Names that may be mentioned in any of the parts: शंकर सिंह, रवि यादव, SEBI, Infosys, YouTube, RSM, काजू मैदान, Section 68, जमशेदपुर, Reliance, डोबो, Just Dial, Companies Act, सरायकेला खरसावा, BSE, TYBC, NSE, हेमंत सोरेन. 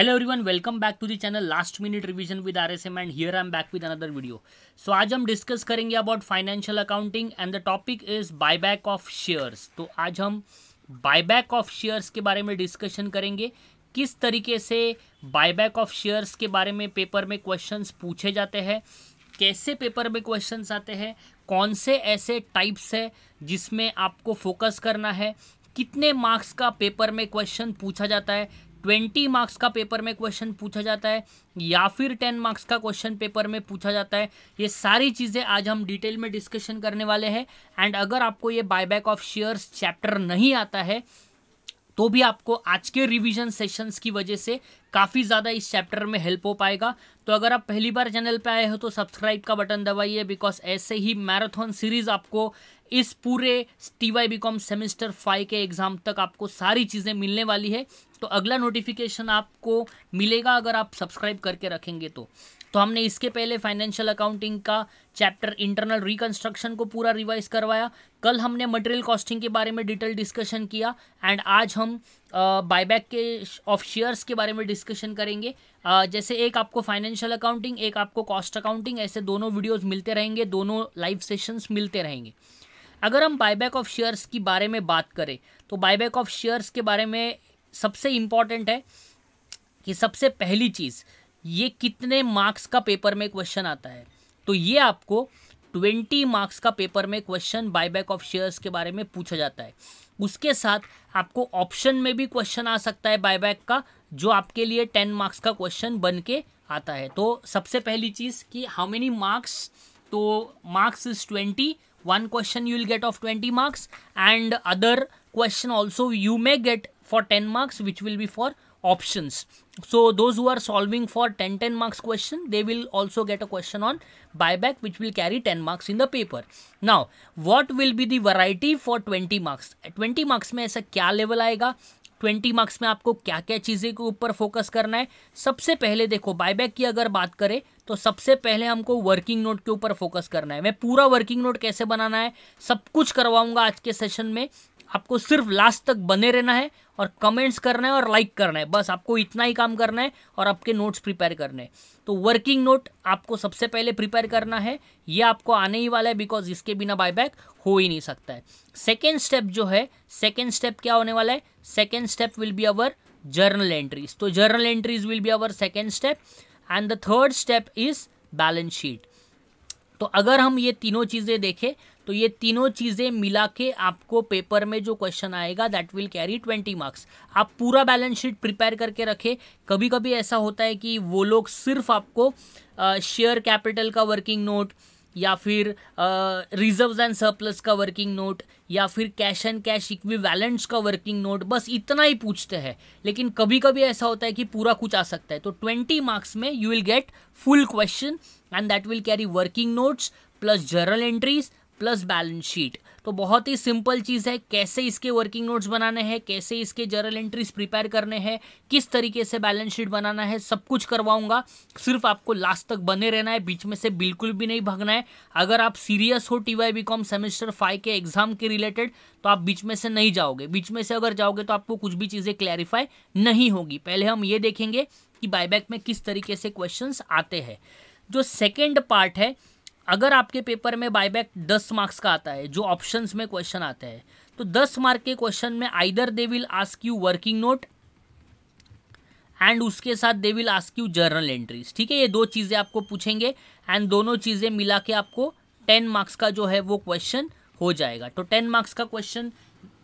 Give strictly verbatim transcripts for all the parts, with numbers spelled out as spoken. Hello everyone, welcome back to the channel last minute revision with RSM and here I am back with another video. So आज हम discuss करेंगे about financial accounting and the topic is buyback of shares. तो आज हम buyback of shares के बारे में discussion करेंगे, किस तरीके से बायबैक ऑफ शेयर्स के बारे में पेपर में क्वेश्चंस पूछे जाते हैं, कैसे पेपर में क्वेश्चंस आते हैं, कौन से ऐसे टाइप्स है जिसमें आपको फोकस करना है, कितने मार्क्स का पेपर में क्वेश्चन पूछा जाता है, ट्वेंटी मार्क्स का पेपर में क्वेश्चन पूछा जाता है या फिर टेन मार्क्स का क्वेश्चन पेपर में पूछा जाता है। ये सारी चीज़ें आज हम डिटेल में डिस्कशन करने वाले हैं। एंड अगर आपको ये बायबैक ऑफ शेयर्स चैप्टर नहीं आता है तो भी आपको आज के रिवीजन सेशंस की वजह से काफ़ी ज़्यादा इस चैप्टर में हेल्प हो पाएगा। तो अगर आप पहली बार चैनल पे आए हो तो सब्सक्राइब का बटन दबाइए, बिकॉज ऐसे ही मैराथन सीरीज़ आपको इस पूरे T Y B com semester five के एग्ज़ाम तक आपको सारी चीज़ें मिलने वाली है। तो अगला नोटिफिकेशन आपको मिलेगा अगर आप सब्सक्राइब करके रखेंगे तो। तो हमने इसके पहले फाइनेंशियल अकाउंटिंग का चैप्टर इंटरनल रिकंस्ट्रक्शन को पूरा रिवाइज करवाया, कल हमने मटेरियल कॉस्टिंग के बारे में डिटेल डिस्कशन किया एंड आज हम बायबैक के ऑफ शेयर्स के बारे में डिस्कशन करेंगे। uh, जैसे एक आपको फाइनेंशियल अकाउंटिंग, एक आपको कॉस्ट अकाउंटिंग, ऐसे दोनों वीडियोज़ मिलते रहेंगे, दोनों लाइव सेशंस मिलते रहेंगे। अगर हम बायबैक ऑफ शेयर्स के बारे में बात करें तो बायबैक ऑफ शेयर्स के बारे में सबसे इम्पॉर्टेंट है कि सबसे पहली चीज़ ये कितने मार्क्स का पेपर में क्वेश्चन आता है। तो ये आपको ट्वेंटी मार्क्स का पेपर में क्वेश्चन बायबैक ऑफ शेयर्स के बारे में पूछा जाता है। उसके साथ आपको ऑप्शन में भी क्वेश्चन आ सकता है बायबैक का, जो आपके लिए टेन मार्क्स का क्वेश्चन बन के आता है। तो सबसे पहली चीज़ कि हाउ मेनी मार्क्स, तो marks is twenty, one question you will get of twenty marks and other question also you may get for ten marks which will be for options. So those who are solving for ten ten marks question, they will also get a question on buyback which will carry ten marks in the paper. Now what will be the variety for twenty marks? twenty marks में ऐसा क्या level आएगा, twenty marks में आपको क्या क्या चीज़ें के ऊपर फोकस करना है। सबसे पहले देखो, बायबैक की अगर बात करें तो सबसे पहले हमको वर्किंग नोट के ऊपर फोकस करना है। मैं पूरा वर्किंग नोट कैसे बनाना है सब कुछ करवाऊंगा आज के सेशन में। आपको सिर्फ लास्ट तक बने रहना है और कमेंट्स करना है और लाइक करना है, बस आपको इतना ही काम करना है और आपके नोट्स प्रिपेयर करने हैं। तो वर्किंग नोट आपको सबसे पहले प्रिपेयर करना है, ये आपको आने ही वाला है, बिकॉज इसके बिना बायबैक हो ही नहीं सकता है। सेकेंड स्टेप जो है, सेकेंड स्टेप क्या होने वाला है, second step will be our journal entries. तो journal entries will be our second step and the third step is balance sheet. तो अगर हम ये तीनों चीज़ें देखें तो ये तीनों चीज़ें मिला के आपको पेपर में जो क्वेश्चन आएगा that will carry twenty marks. आप पूरा बैलेंस शीट प्रिपेयर करके रखें। कभी कभी ऐसा होता है कि वो लोग सिर्फ आपको शेयर कैपिटल का वर्किंग नोट या फिर रिजर्व्स एंड सरप्लस का वर्किंग नोट या फिर कैश एंड कैश इक्विवेलेंट्स का वर्किंग नोट, बस इतना ही पूछते हैं। लेकिन कभी कभी ऐसा होता है कि पूरा कुछ आ सकता है। तो ट्वेंटी मार्क्स में you will get full question and that will carry working notes plus journal entries plus balance sheet. तो बहुत ही सिंपल चीज़ है, कैसे इसके वर्किंग नोट्स बनाने हैं, कैसे इसके जर्नल एंट्रीज प्रिपेयर करने हैं, किस तरीके से बैलेंस शीट बनाना है, सब कुछ करवाऊंगा। सिर्फ आपको लास्ट तक बने रहना है, बीच में से बिल्कुल भी नहीं भागना है। अगर आप सीरियस हो T Y B com semester five के एग्जाम के रिलेटेड तो आप बीच में से नहीं जाओगे। बीच में से अगर जाओगे तो आपको कुछ भी चीज़ें क्लैरिफाई नहीं होगी। पहले हम ये देखेंगे कि बायबैक में किस तरीके से क्वेश्चंस आते हैं। जो सेकेंड पार्ट है, अगर आपके पेपर में बायबैक दस मार्क्स का आता है, जो ऑप्शंस में क्वेश्चन आता है, तो दस मार्क के क्वेश्चन में either they will ask you working note and उसके साथ they will ask you journal entries. ठीक है, ये दो चीज़ें आपको पूछेंगे एंड दोनों चीज़ें मिला के आपको टेन मार्क्स का जो है वो क्वेश्चन हो जाएगा। तो टेन मार्क्स का क्वेश्चन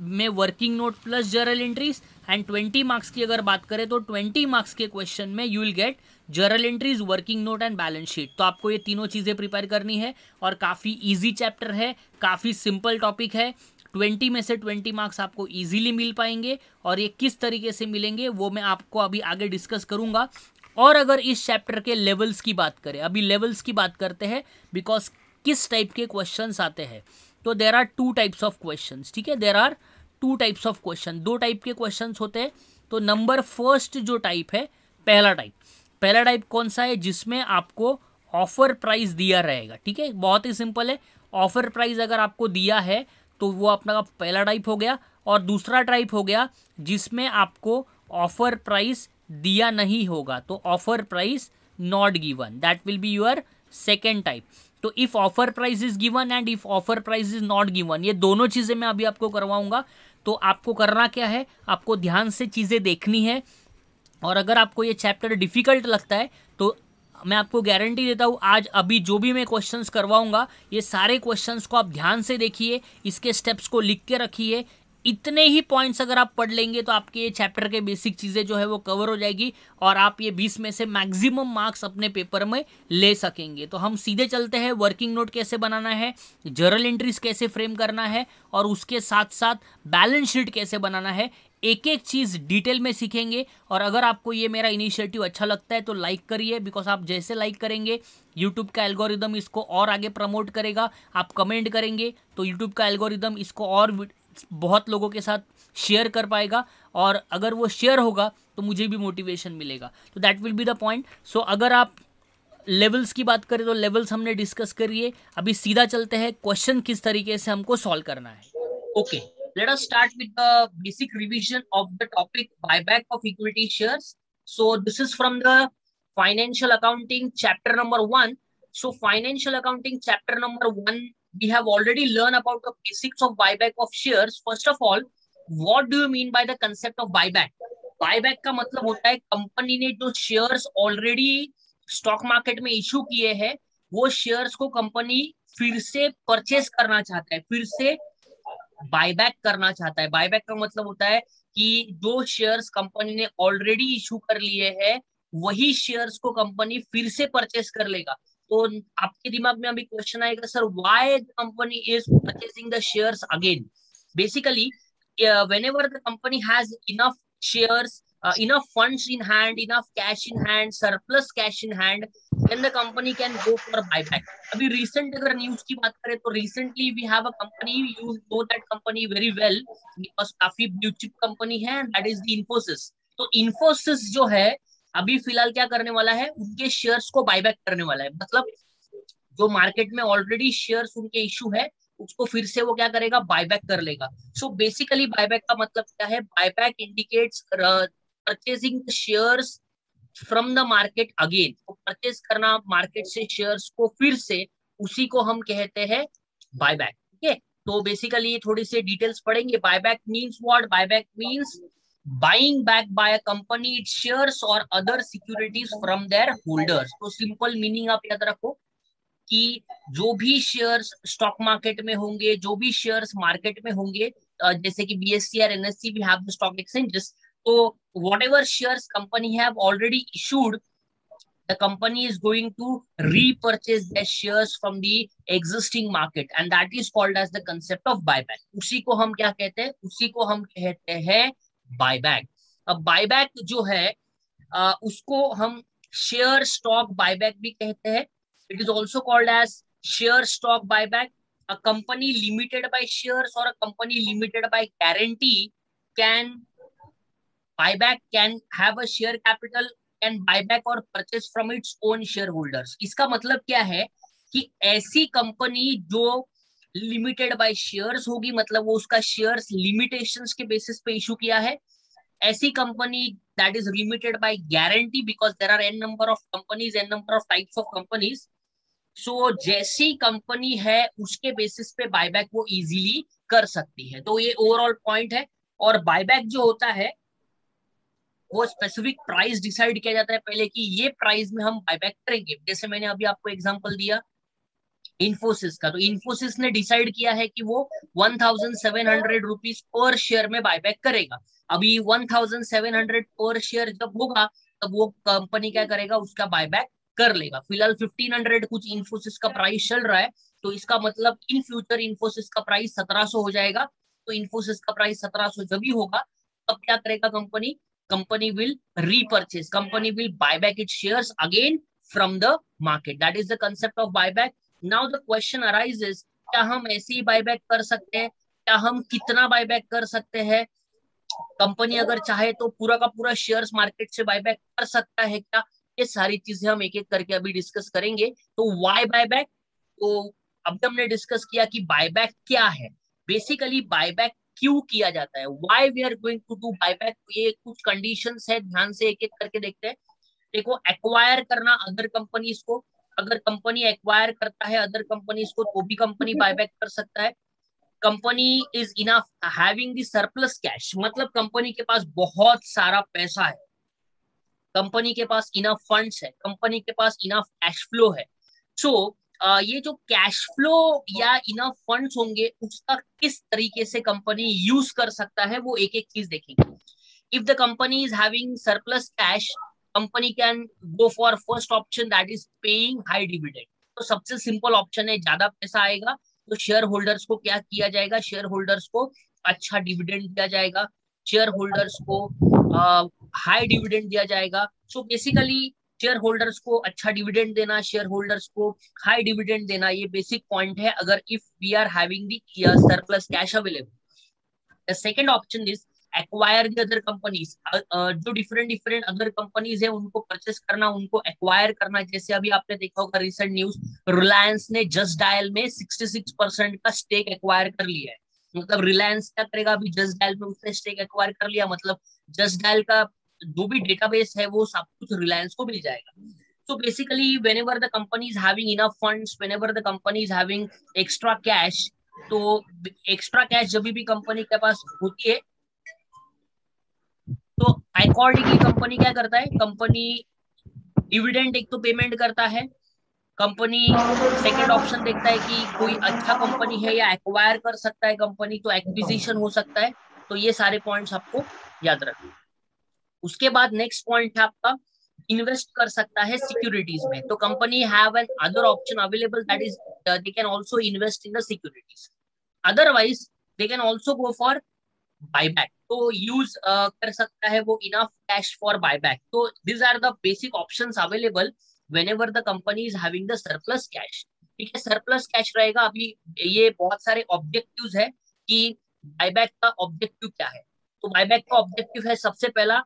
में working note plus journal entries and twenty marks की अगर बात करें तो ट्वेंटी मार्क्स के क्वेश्चन में you will get journal entries, working note and balance sheet. तो आपको ये तीनों चीज़ें प्रिपेयर करनी है और काफ़ी इजी चैप्टर है, काफ़ी सिंपल टॉपिक है। ट्वेंटी में से ट्वेंटी मार्क्स आपको इजीली मिल पाएंगे और ये किस तरीके से मिलेंगे वो मैं आपको अभी आगे डिस्कस करूँगा। और अगर इस चैप्टर के लेवल्स की बात करें, अभी लेवल्स की बात करते हैं, बिकॉज किस टाइप के क्वेश्चंस आते हैं। तो there are two types of questions. ठीक है, there are two types of question, दो टाइप के क्वेश्चंस होते हैं। तो नंबर फर्स्ट जो टाइप है, पहला टाइप पहला टाइप कौन सा है, जिसमें आपको ऑफर प्राइस दिया रहेगा। ठीक है, बहुत ही सिंपल है, ऑफर प्राइस अगर आपको दिया है तो वो अपना पहला टाइप हो गया। और दूसरा टाइप हो गया जिसमें आपको ऑफर प्राइस दिया नहीं होगा तो offer price not given, that will be your second type. तो if offer price is given and if offer price is not given, ये दोनों चीजें मैं अभी आपको करवाऊंगा. तो आपको करना क्या है, आपको ध्यान से चीजें देखनी है. और अगर आपको ये चैप्टर डिफिकल्ट लगता है तो मैं आपको गारंटी देता हूँ आज अभी जो भी मैं क्वेश्चंस करवाऊंगा ये सारे क्वेश्चंस को आप ध्यान से देखिए, इसके स्टेप्स को लिख के रखिए. इतने ही पॉइंट्स अगर आप पढ़ लेंगे तो आपके ये चैप्टर के बेसिक चीज़ें जो है वो कवर हो जाएगी और आप ये बीस में से मैक्सिमम मार्क्स अपने पेपर में ले सकेंगे. तो हम सीधे चलते हैं, वर्किंग नोट कैसे बनाना है, जर्नल एंट्रीज कैसे फ्रेम करना है और उसके साथ साथ बैलेंस शीट कैसे बनाना है, एक एक चीज़ डिटेल में सीखेंगे. और अगर आपको ये मेरा इनिशिएटिव अच्छा लगता है तो लाइक करिए, बिकॉज आप जैसे लाइक करेंगे यूट्यूब का एल्गोरिदम इसको और आगे प्रमोट करेगा. आप कमेंट करेंगे तो यूट्यूब का एल्गोरिदम इसको और बहुत लोगों के साथ शेयर कर पाएगा और अगर वो शेयर होगा तो मुझे भी मोटिवेशन मिलेगा. तो that will be the point. So अगर आप लेवल्स की बात करें तो लेवल्स हमने डिस्कस करिए. अभी सीधा चलते हैं क्वेश्चन किस तरीके से हमको सॉल्व करना है. Okay, let us start with the basic revision of the topic buyback of equity shares. So this is from the financial accounting chapter number one. So financial accounting chapter number one, we have already learned about the basics of buyback of shares. First of all, what do you mean by the concept of buyback? Buyback का मतलब होता है company ने जो shares already stock market में issue किए हैं वो shares को कंपनी फिर से purchase करना चाहता है, फिर से बायबैक करना चाहता है. बायबैक का मतलब होता है कि जो शेयर्स कंपनी ने ऑलरेडी इशू कर लिए हैं वही शेयर्स को कंपनी फिर से परचेस कर लेगा. तो आपके दिमाग में अभी क्वेश्चन आएगा, sir why the company is purchasing the shares again. Basically whenever the company has enough shares, enough funds in hand, enough cash in hand, surplus cash in hand, then the company can go for buyback. अभी recent अगर news की बात करें तो recently we have a company, you know that company very well because काफी blue chip company है, that is the Infosys. तो Infosys जो है अभी फिलहाल क्या करने वाला है, उनके शेयर्स को buyback करने वाला है. मतलब जो मार्केट में ऑलरेडी शेयर्स उनके इश्यू है उसको फिर से वो क्या करेगा, buyback कर लेगा. सो बेसिकली buyback का मतलब क्या है, buyback indicates purchasing the shares from the market again. तो परचेस करना मार्केट से शेयर्स को फिर से, उसी को हम कहते हैं बायबैक. ठीक है, तो बेसिकली ये थोड़ी सी डिटेल्स पढ़ेंगे. Buyback means what, buyback means buying back by a company its shares और other securities from their holders. तो सिंपल मीनिंग आप याद रखो कि जो भी शेयर्स स्टॉक मार्केट में होंगे, जो भी शेयर्स मार्केट में होंगे, जैसे कि बीएसई और एनएसई भी have the stock exchanges, so whatever shares company have already issued, the company is going to repurchase their shares from the existing market and that is called as the concept of buyback. उसी को हम क्या कहते हैं, उसी को हम कहते हैं buyback. अब buyback जो है आ, उसको हम share stock buyback भी कहते हैं. It is also called as share stock buyback. A company limited by shares or a company limited by guarantee can buyback can have a share capital and buyback or purchase from its own shareholders. इसका मतलब क्या है कि ऐसी company जो limited by shares होगी, मतलब वो उसका शेयर्स लिमिटेशंस के बेसिस पे इशू किया है. ऐसी company that is limited by guarantee because there are N number of companies, n number of types of companies. So जैसी कंपनी है उसके बेसिस पे बायबैक वो इजीली कर सकती है. तो ये ओवरऑल पॉइंट है. और बायबैक जो होता है वो स्पेसिफिक प्राइस डिसाइड किया जाता है पहले कि ये प्राइस में हम बायबैक करेंगे. जैसे मैंने अभी आपको एग्जांपल दिया इन्फोसिस का, तो इन्फोसिस ने डिसाइड किया है कि वो सत्रह सौ रुपीस पर शेयर में बायबैक करेगा. अभी सत्रह सौ पर शेयर जब होगा तब वो कंपनी क्या करेगा, उसका बायबैक कर लेगा. फिलहाल पंद्रह सौ कुछ इन्फोसिस का प्राइस चल रहा है, तो इसका मतलब इन फ्यूचर इन्फोसिस का प्राइस सत्रह सौ हो जाएगा. तो इन्फोसिस का प्राइस सत्रह सौ जब भी होगा तब क्या करेगा company, company will repurchase, company will buy back its shares again from the market. That is the concept of buyback. Now the question arises, क्या हम ऐसे ही buyback कर सकते हैं, क्या हम कितना buyback कर सकते हैं, कंपनी अगर चाहे तो पूरा का पूरा शेयर्स मार्केट से buyback कर सकता है क्या, ये सारी चीजें हम एक एक करके अभी डिस्कस करेंगे. तो why buyback, तो अब हमने डिस्कस किया कि buyback क्या है. बेसिकली buyback क्यों किया जाता है, why we are going to do buyback. ये कुछ कंडीशंस है, ध्यान से एक एक करके देखते हैं। देखो, एक्वायर करना अदर कंपनीज को, अगर कंपनी एक्वायर करता है अदर कंपनीज को तो भी कंपनी बायबैक कर सकता है। Company is enough having the surplus cash, मतलब कंपनी के पास बहुत सारा पैसा है, कंपनी के पास इनफ फंड्स है, कंपनी के पास इनफ कैश फ्लो है। सो so, ये जो कैश फ्लो या इनफ फंड्स होंगे उसका किस तरीके से कंपनी यूज कर सकता है वो एक एक चीज देखेंगे। If the company is having surplus cash, company can go for first option that is paying high dividend. तो सबसे सिंपल ऑप्शन है, ज्यादा पैसा आएगा तो शेयर होल्डर्स को क्या किया जाएगा, शेयर होल्डर्स को अच्छा डिविडेंड दिया जाएगा, शेयर होल्डर्स को हाई डिविडेंड दिया जाएगा। सो बेसिकली शेयर होल्डर्स को अच्छा डिविडेंड देना, शेयर होल्डर्स को हाई डिविडेंड देना, ये बेसिक पॉइंट है अगर if we are having the surplus cash available. The second option is acquire the other companies, जो डिफरेंट डिफरेंट अदर कंपनीज है उनको परचेस करना, उनको एक्वायर करना। जैसे अभी आपने देखा होगा रिसेंट न्यूज, रिलायंस ने जस्ट डायल में छियासठ परसेंट का स्टेक एक्वायर कर लिया है। मतलब रिलायंस क्या करेगा, अभी जस्ट डायल में उसने स्टेक एक्वायर कर लिया, मतलब जस्ट डायल का जो भी डेटाबेस है वो सब कुछ रिलायंस को मिल जाएगा। So basically whenever the company is having enough funds, whenever the company is having extra cash, तो एक्स्ट्रा कैश जब भी कंपनी के पास होती है तो अकॉर्डिंगली कंपनी क्या करता है, कंपनी डिविडेंड एक तो पेमेंट करता है। कंपनी सेकंड ऑप्शन देखता है कि कोई अच्छा कंपनी है या एक्वायर कर सकता है कंपनी, तो एक्विजिशन हो सकता है। तो ये सारे पॉइंट्स आपको याद रखना। उसके बाद नेक्स्ट पॉइंट है आपका, इन्वेस्ट कर सकता है सिक्योरिटीज में। तो company have an other option available that is they can also invest in the securities, otherwise they can also go for buyback. तो यूज uh, कर सकता है वो इनफ कैश फॉर बायबैक। तो these are the basic options available whenever the company is having the surplus cash, ठीक है। surplus cash रहेगा, अभी ये बहुत सारे objectives है कि buyback का objective क्या है। तो buyback का objective है सबसे पहला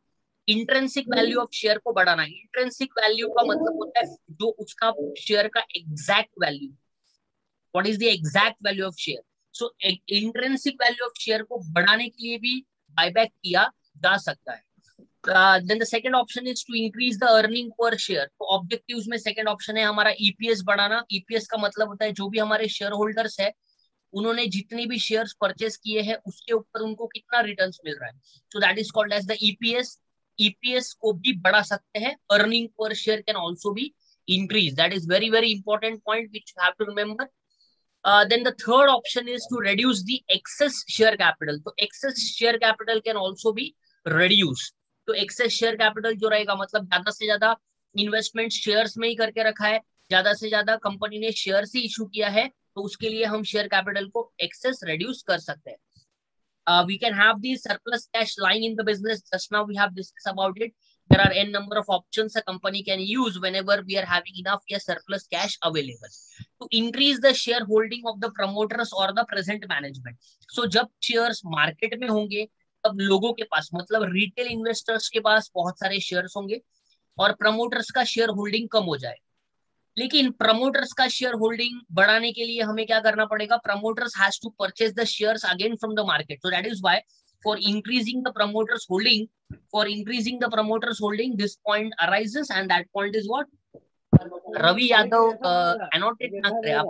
intrinsic value of share को बढ़ाना। intrinsic value का मतलब होता है जो उसका share का exact value, what is the exact value of share। so intrinsic value of share को बढ़ाने के लिए भी buyback किया जा सकता है। Uh, then the second option is to increase the earning per share। तो ऑब्जेक्टिव्स में सेकंड ऑप्शन है हमारा ईपीएस बढ़ाना। ईपीएस का मतलब होता है जो भी हमारे शेयर होल्डर्स है उन्होंने जितने भी शेयर्स परचेस किए हैं उसके ऊपर उनको कितना रिटर्न्स मिल रहा है, so that is called as the EPS. EPS को भी बढ़ा सकते हैं, earning per share can also be increase, that is very very important point which have to remember. Uh, then the third option is to reduce the excess share capital। तो excess share capital can also be reduced। तो excess share capital जो रहेगा मतलब ज्यादा से ज्यादा investment shares में ही करके रखा है, ज्यादा से ज्यादा कंपनी ने शेयर ही इशू किया है, तो उसके लिए हम शेयर कैपिटल को एक्सेस रिड्यूस कर सकते हैं। We can have the surplus cash lying in the business, just now we have discuss about it. There are N number of options a company can use whenever we are having enough या surplus cash available. To increase the share holding of the promoters और the present management. So जब shares market में होंगे तब लोगों के पास मतलब retail investors के पास बहुत सारे शेयर्स होंगे और प्रमोटर्स का शेयर होल्डिंग कम हो जाए। लेकिन प्रमोटर्स का शेयर होल्डिंग बढ़ाने के लिए हमें क्या करना पड़ेगा, promoters has to purchase the shares again from the market. So that is why for increasing the promoters holding for increasing the promoters holding this point arises and that point is what रवि यादव annotate मांग रहे आप।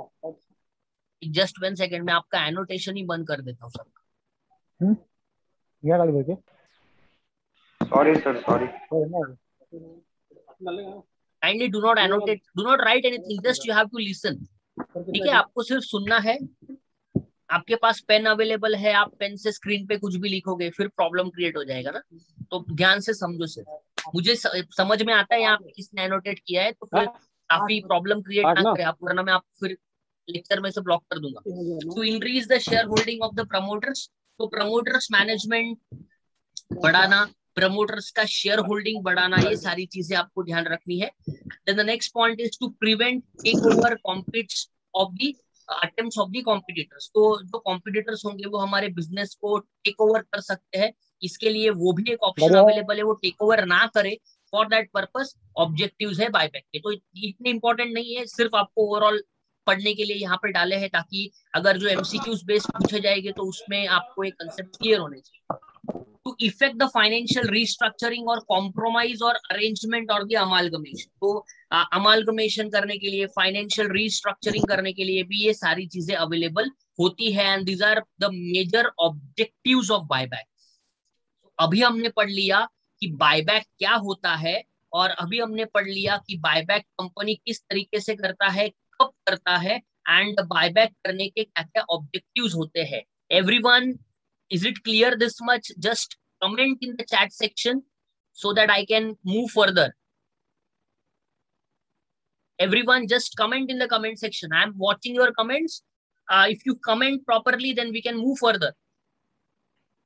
Just one second में आपका annotation ही बंद कर देता हूँ sir. Sorry sir, sorry. Kindly do not annotate, do not write anything. Just you have to listen. ठीक है, आपको सिर्फ सुनना है। आपके पास पेन अवेलेबल है, आप पेन से स्क्रीन पे कुछ भी लिखोगे फिर प्रॉब्लम क्रिएट हो जाएगा ना, तो ध्यान से समझो सिर्फ। मुझे समझ में आता है यहाँ पे किसने एनोटेट किया है, तो फिर काफी प्रॉब्लम क्रिएट ना करे आप, वरना मैं आपको फिर लेक्चर में से ब्लॉक कर दूंगा। To increase the share holding of the promoters, तो प्रमोटर्स मैनेजमेंट बढ़ाना, प्रमोटर्स का शेयर होल्डिंग बढ़ाना, ये सारी चीजें आपको ध्यान रखनी है। Then the next point is to prevent takeover competitors of the attempts of the competitors. तो जो कॉम्पिटिटर्स होंगे वो हमारे बिजनेस को टेक ओवर कर सकते हैं, इसके लिए वो भी एक ऑप्शन अवेलेबल है, वो टेक ओवर ना करे। फॉर दैट पर्पस ऑब्जेक्टिव्स है बायबैक के। तो इतने इंपॉर्टेंट नहीं है, सिर्फ आपको ओवरऑल पढ़ने के लिए यहाँ पर डाले हैं ताकि अगर जो एमसीक्यूज बेस्ड पूछे जाएंगे तो उसमें आपको एक कंसेप्ट क्लियर होने चाहिए। To effect the financial restructuring और कॉम्प्रोमाइज और अरेंजमेंट और द अमालगमेशन, तो अमालगमेशन करने के लिए, फाइनेंशियल रिस्ट्रक्चरिंग करने के लिए भी ये सारी चीजें अवेलेबल होती है। And these are the major objectives of buyback. अभी हमने पढ़ लिया कि बायबैक क्या होता है, और अभी हमने पढ़ लिया कि बायबैक कंपनी किस तरीके से करता है, कब करता है, एंड बायबैक करने के क्या क्या ऑब्जेक्टिव्स होते हैं। Everyone, is it clear this much? Just comment in the chat section so that I can move further. Everyone just comment in the comment section, I am watching your comments. If you comment properly then we can move further.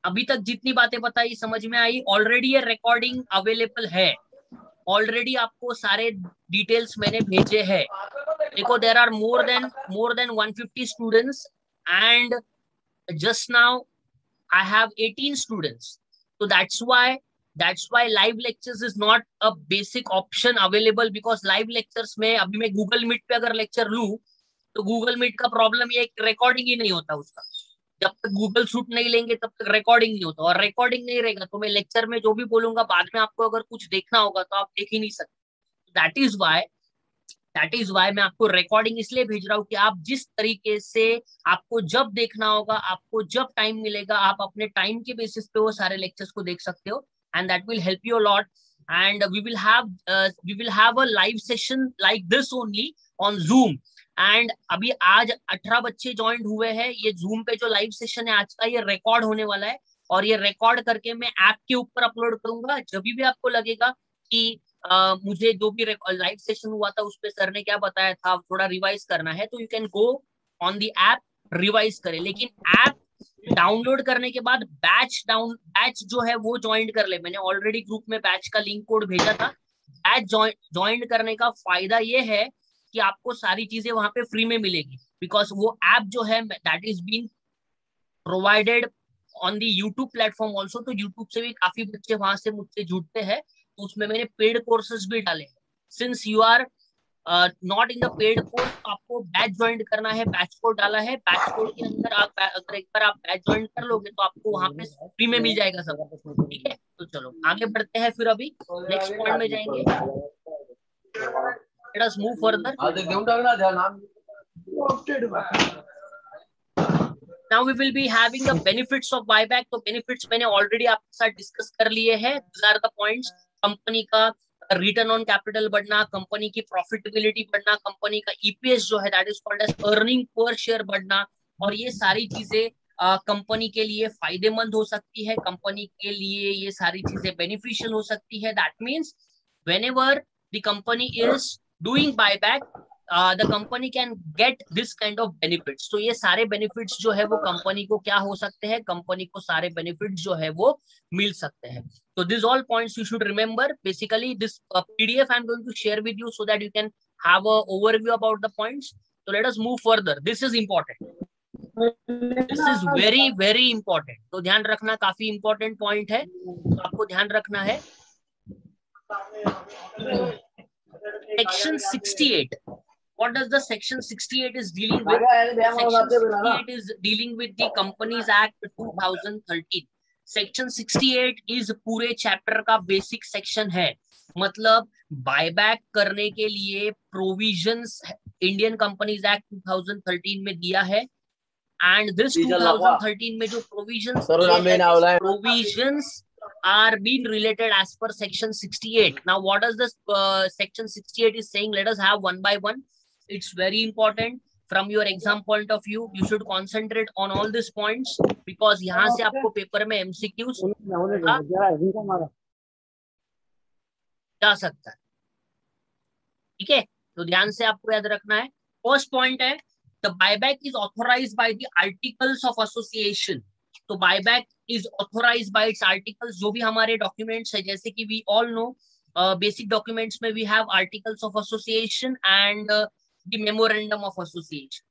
अभी तक जितनी बातें बताई, समझ में आई? Already ये recording available है, ऑलरेडी आपको सारे डिटेल्स मैंने भेजे हैं। देखो, there are more than more then one fifty students and just now I have eighteen students. तो that's why that's why live lectures is not a basic option available, because live lectures में अभी मैं Google meet पे अगर lecture लूँ तो Google Meet का problem ये रिकॉर्डिंग ही नहीं होता उसका। जब तक गूगल शूट नहीं लेंगे तब तक रिकॉर्डिंग नहीं होता, और रिकॉर्डिंग नहीं रहेगा तो मैं लेक्चर में जो भी बोलूंगा बाद में आपको अगर कुछ देखना होगा तो आप देख ही नहीं सकते। That is why that is why मैं आपको रिकॉर्डिंग इसलिए भेज रहा हूँ कि आप जिस तरीके से, आपको जब देखना होगा, आपको जब टाइम मिलेगा, आप अपने टाइम के बेसिस पे वो सारे लेक्चर्स को देख सकते हो। And that will help you a lot. And we will have we will have a live session like this only on Zoom. And अभी आज अठारह बच्चे ज्वाइन हुए हैं। ये जूम पे जो लाइव सेशन है आज का, ये रिकॉर्ड होने वाला है, और ये रिकॉर्ड करके मैं ऐप के ऊपर अपलोड करूंगा। जब भी आपको लगेगा कि आ, मुझे जो भी लाइव सेशन हुआ था उस पे सर ने क्या बताया था, थोड़ा रिवाइज करना है, तो you can go on the app, revise करें। लेकिन ऐप डाउनलोड करने के बाद बैच डाउन बैच जो है वो ज्वाइन कर ले। मैंने ऑलरेडी ग्रुप में बैच का लिंक कोड भेजा था। बैच ज्वाइन करने का फायदा ये है कि आपको सारी चीजें वहां पे फ्री में मिलेगी, बिकॉज वो ऐप जो है that is been provided on the YouTube platform also. तो यूट्यूब से भी काफी बच्चे वहां से मुझसे जुड़ते हैं, तो उसमें मैंने पेड कोर्सेज भी डाले। Since you are not in the paid course, आपको बैच ज्वाइन करना है, बैच कोड डाला है। बैच कोड के अंदर आप अगर एक बार आप बैच ज्वाइन कर लोगे तो आपको वहां पे फ्री में मिल जाएगा सब। ठीक है, तो चलो आगे बढ़ते हैं, फिर अभी नेक्स्ट पॉइंट में जाएंगे। Let us move further. Now we will be having the benefits of buyback. So benefits मैंने already आपके साथ डिस्कस कर लिए हैं। These are the points. Company का रिटर्न ऑन कैपिटल बढ़ना, कंपनी की प्रॉफिटेबिलिटी बढ़ना, कंपनी का ईपीएस जो है that is called as earning per share बढ़ना, और ये सारी चीजें कंपनी के लिए फायदेमंद हो सकती है, कंपनी के लिए ये सारी चीजें बेनिफिशियल हो सकती है। That means whenever the company is doing buyback, uh, the company can get this kind of benefits. तो ये सारे benefits जो है वो कंपनी को क्या हो सकते हैं, कंपनी को सारे benefits जो है वो मिल सकते हैं। So these all points you should remember. Basically, this uh, P D F I am going to share with you so that you can have a overview about the points. So let us move further. This is important. This is very very important. तो ध्यान रखना, काफी important point है, तो आपको ध्यान रखना है। Section sixty-eight. What does the Section sixty-eight is dealing with? Section sixty-eight is dealing with the Companies Act twenty thirteen. Section sixty-eight is पूरे chapter का basic section है। मतलब buyback करने के लिए provisions Indian Companies Act twenty thirteen में दिया है। And this twenty thirteen में जो provisions provisions are being related as per section sixty-eight. Now what does this uh, section sixty-eight is saying? Let us have one by one. It's very important from your exam point of view. You should concentrate on all these points because यहाँ से आपको paper में M C Qs जा सकता है। ठीक है, तो ध्यान से आपको याद रखना है। First point है, the buyback is authorized by the articles of association. तो buyback is authorized by its articles. जो भी हमारे डॉक्यूमेंट्स है, जैसे कि we all know basic documents में we have articles of association and the memorandum of association.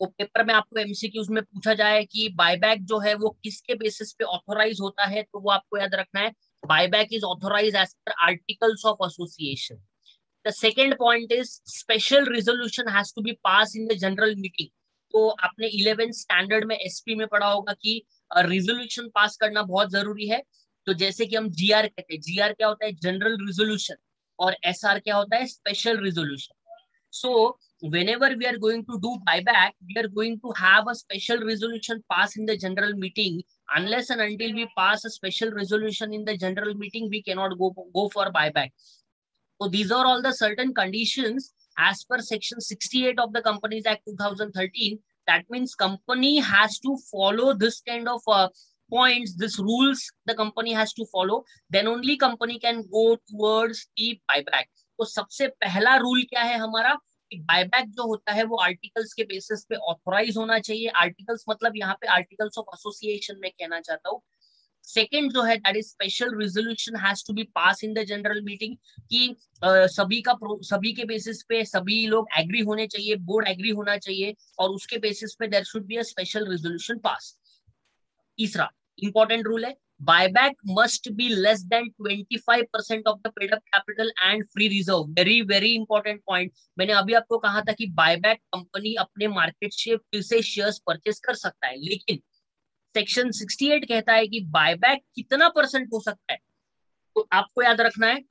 तो paper में आपको एमसीक्यूज में पूछा जाए कि बायबैक जो है वो किसके बेसिस पे ऑथोराइज होता है, तो वो आपको याद रखना है। Buyback is authorise as per articles of association. The second point is special resolution has to be passed in the general meeting. तो आपने eleventh स्टैंडर्ड में एसपी में पढ़ा होगा कि रिजोल्यूशन पास करना बहुत जरूरी है. तो जैसे कि हम जीआर कहते हैं, जीआर क्या होता है जनरल रिजोल्यूशन, और एसआर क्या होता है special resolution. So whenever we are going to do buyback, we are going to have a special resolution passed in the general meeting. Unless and until we pass a special resolution in the general meeting, we cannot go go for buyback. So these are all the certain conditions as per section sixty-eight of the Companies Act twenty thirteen. That means company has to follow this kind of uh, points, these rules. The company has to follow. Then only company can go towards the buyback. So सबसे पहला rule क्या है हमारा? Buyback जो होता है वो articles के बेसिस पे ऑथोराइज होना चाहिए. आर्टिकल्स मतलब यहाँ पे आर्टिकल्स ऑफ एसोसिएशन में कहना चाहता हूँ. सेकंड जो है that is special resolution has to be pass in the general meeting कि uh, सभी का सभी के बेसिस पे सभी लोग एग्री होने चाहिए, बोर्ड एग्री होना चाहिए और उसके बेसिस पे there should be a special resolution pass. तीसरा इंपॉर्टेंट रूल है buyback must be less than twenty-five percent of the paid up capital and free reserve. Very very important point. मैंने अभी आपको कहा था कि buyback कंपनी अपने मार्केट से फिर से शेयर्स परचेस कर सकता है, लेकिन सेक्शन अड़सठ कहता है कि buyback कितना परसेंट हो सकता है. तो आपको याद रखना है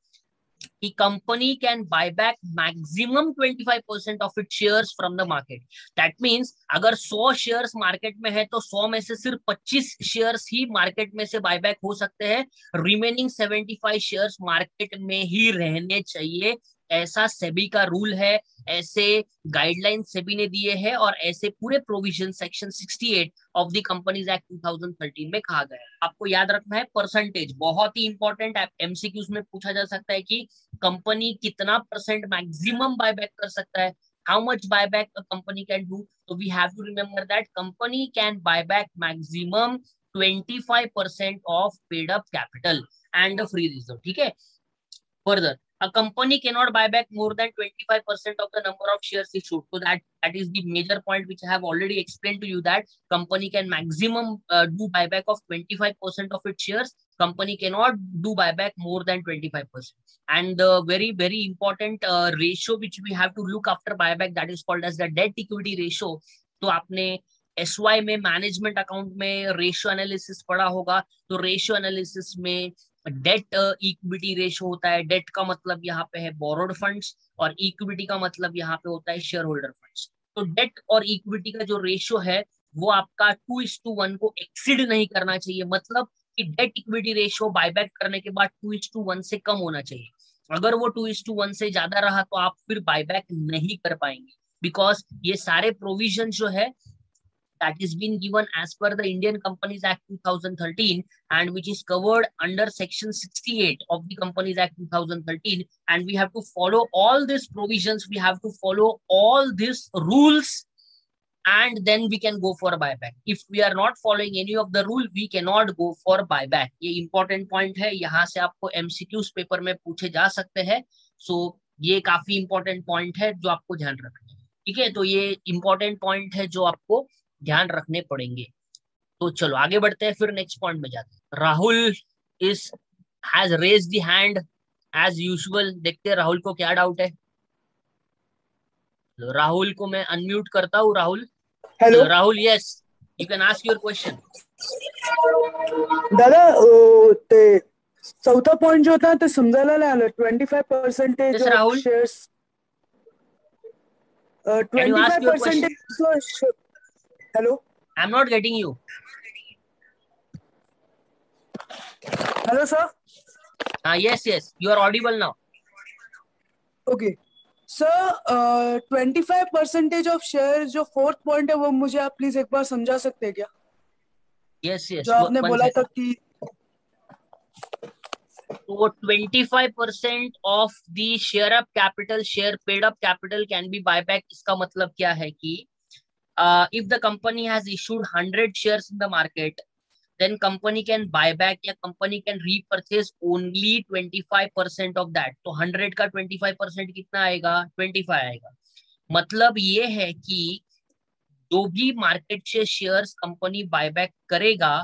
कि company can buy back maximum twenty-five percent of it shares from the market. That means अगर सौ शेयर्स मार्केट में है तो सौ में से सिर्फ पच्चीस शेयर्स ही मार्केट में से बाय बैक हो सकते हैं, रिमेनिंग पचहत्तर शेयर्स मार्केट में ही रहने चाहिए. ऐसा सेबी का रूल है, ऐसे गाइडलाइन सेबी ने दिए हैं और ऐसे पूरे प्रोविजन सेक्शन अड़सठ ऑफ द कंपनीज एक्ट दो हज़ार तेरह में कहा गया है. आपको याद रखना है परसेंटेज बहुत ही इंपॉर्टेंट. एमसीक्यूज में पूछा जा सकता है कि कंपनी कितना परसेंट मैक्सिमम बायबैक कर सकता है, how much buyback company can do. तो we have to remember that company can buyback maximum twenty five percent of paid up capital and free reserve. ठीक है. Further a company cannot buy back more than twenty-five percent of the number of shares issued. So that that is the major point which I have already explained to you, that company can maximum uh, do buyback of twenty-five percent of its shares. Company cannot do buyback more than twenty-five percent. And the very very important uh, ratio which we have to look after buyback, that is called as the debt equity ratio. So आपने S Y में management account में ratio analysis पढ़ा होगा. तो ratio analysis में debt equity ratio होता है. Date का मतलब यहाँ पे है बोरोड फंड्स और इक्विटी का मतलब यहाँ पे होता है शेयर होल्डर फंड्स. तो डेट और इक्विटी का जो रेशियो है वो आपका टू इज टू वन को एक्सीड नहीं करना चाहिए. मतलब कि डेट इक्विटी रेशियो बायबैक करने के बाद टू इज टू वन से कम होना चाहिए. अगर वो टू इज टू वन से ज्यादा रहा तो आप फिर बायबैक नहीं कर पाएंगे, बिकॉज ये सारे प्रोविजन जो है that is been given as per the Indian Companies Act twenty thirteen and which is covered under section sixty-eight of the Companies Act twenty thirteen, and we have to follow all these provisions, we have to follow all these rules, and then we can go for buyback. If we are not following any of the rule, we cannot go for buyback. ये important point है. यहाँ से आपको M C Qs paper में पूछे जा सकते हैं. So ये काफी important point है जो आपको ध्यान रखना है. ठीक है. तो ये important point है जो आपको ध्यान रखने पड़ेंगे. तो चलो आगे बढ़ते हैं, फिर नेक्स्ट पॉइंट में जाते हैं. Rahul is has raise the hand as usual. देखते हैं राहुल को क्या डाउट है. राहुल को मैं अनम्यूट करता हूँ. Rahul hello. Rahul yes you can ask your question. दादा ते चौथा पॉइंट जो होता है ते समजायला नाही आलं. twenty-five percent Rahul shares twenty-five percent. Hello. I'm not getting you. Hello, sir. Ah, yes, yes. You are audible now. Okay. Sir, uh, twenty-five percent of shares, जो fourth point है, वो मुझे आप प्लीज एक बार समझा सकते हैं क्या? Yes, yes. जो आपने बोला था कि तो twenty-five percent of the share up capital, share paid up capital can be buyback. इसका मतलब क्या है कि Uh, if the company has issued one hundred shares in the market, then company can buy back या company can repurchase only twenty-five percent of that. तो one hundred का twenty-five percent कितना आएगा? twenty-five आएगा. मतलब ये है कि जो भी मार्केट से शेयर्स कंपनी बायबैक करेगा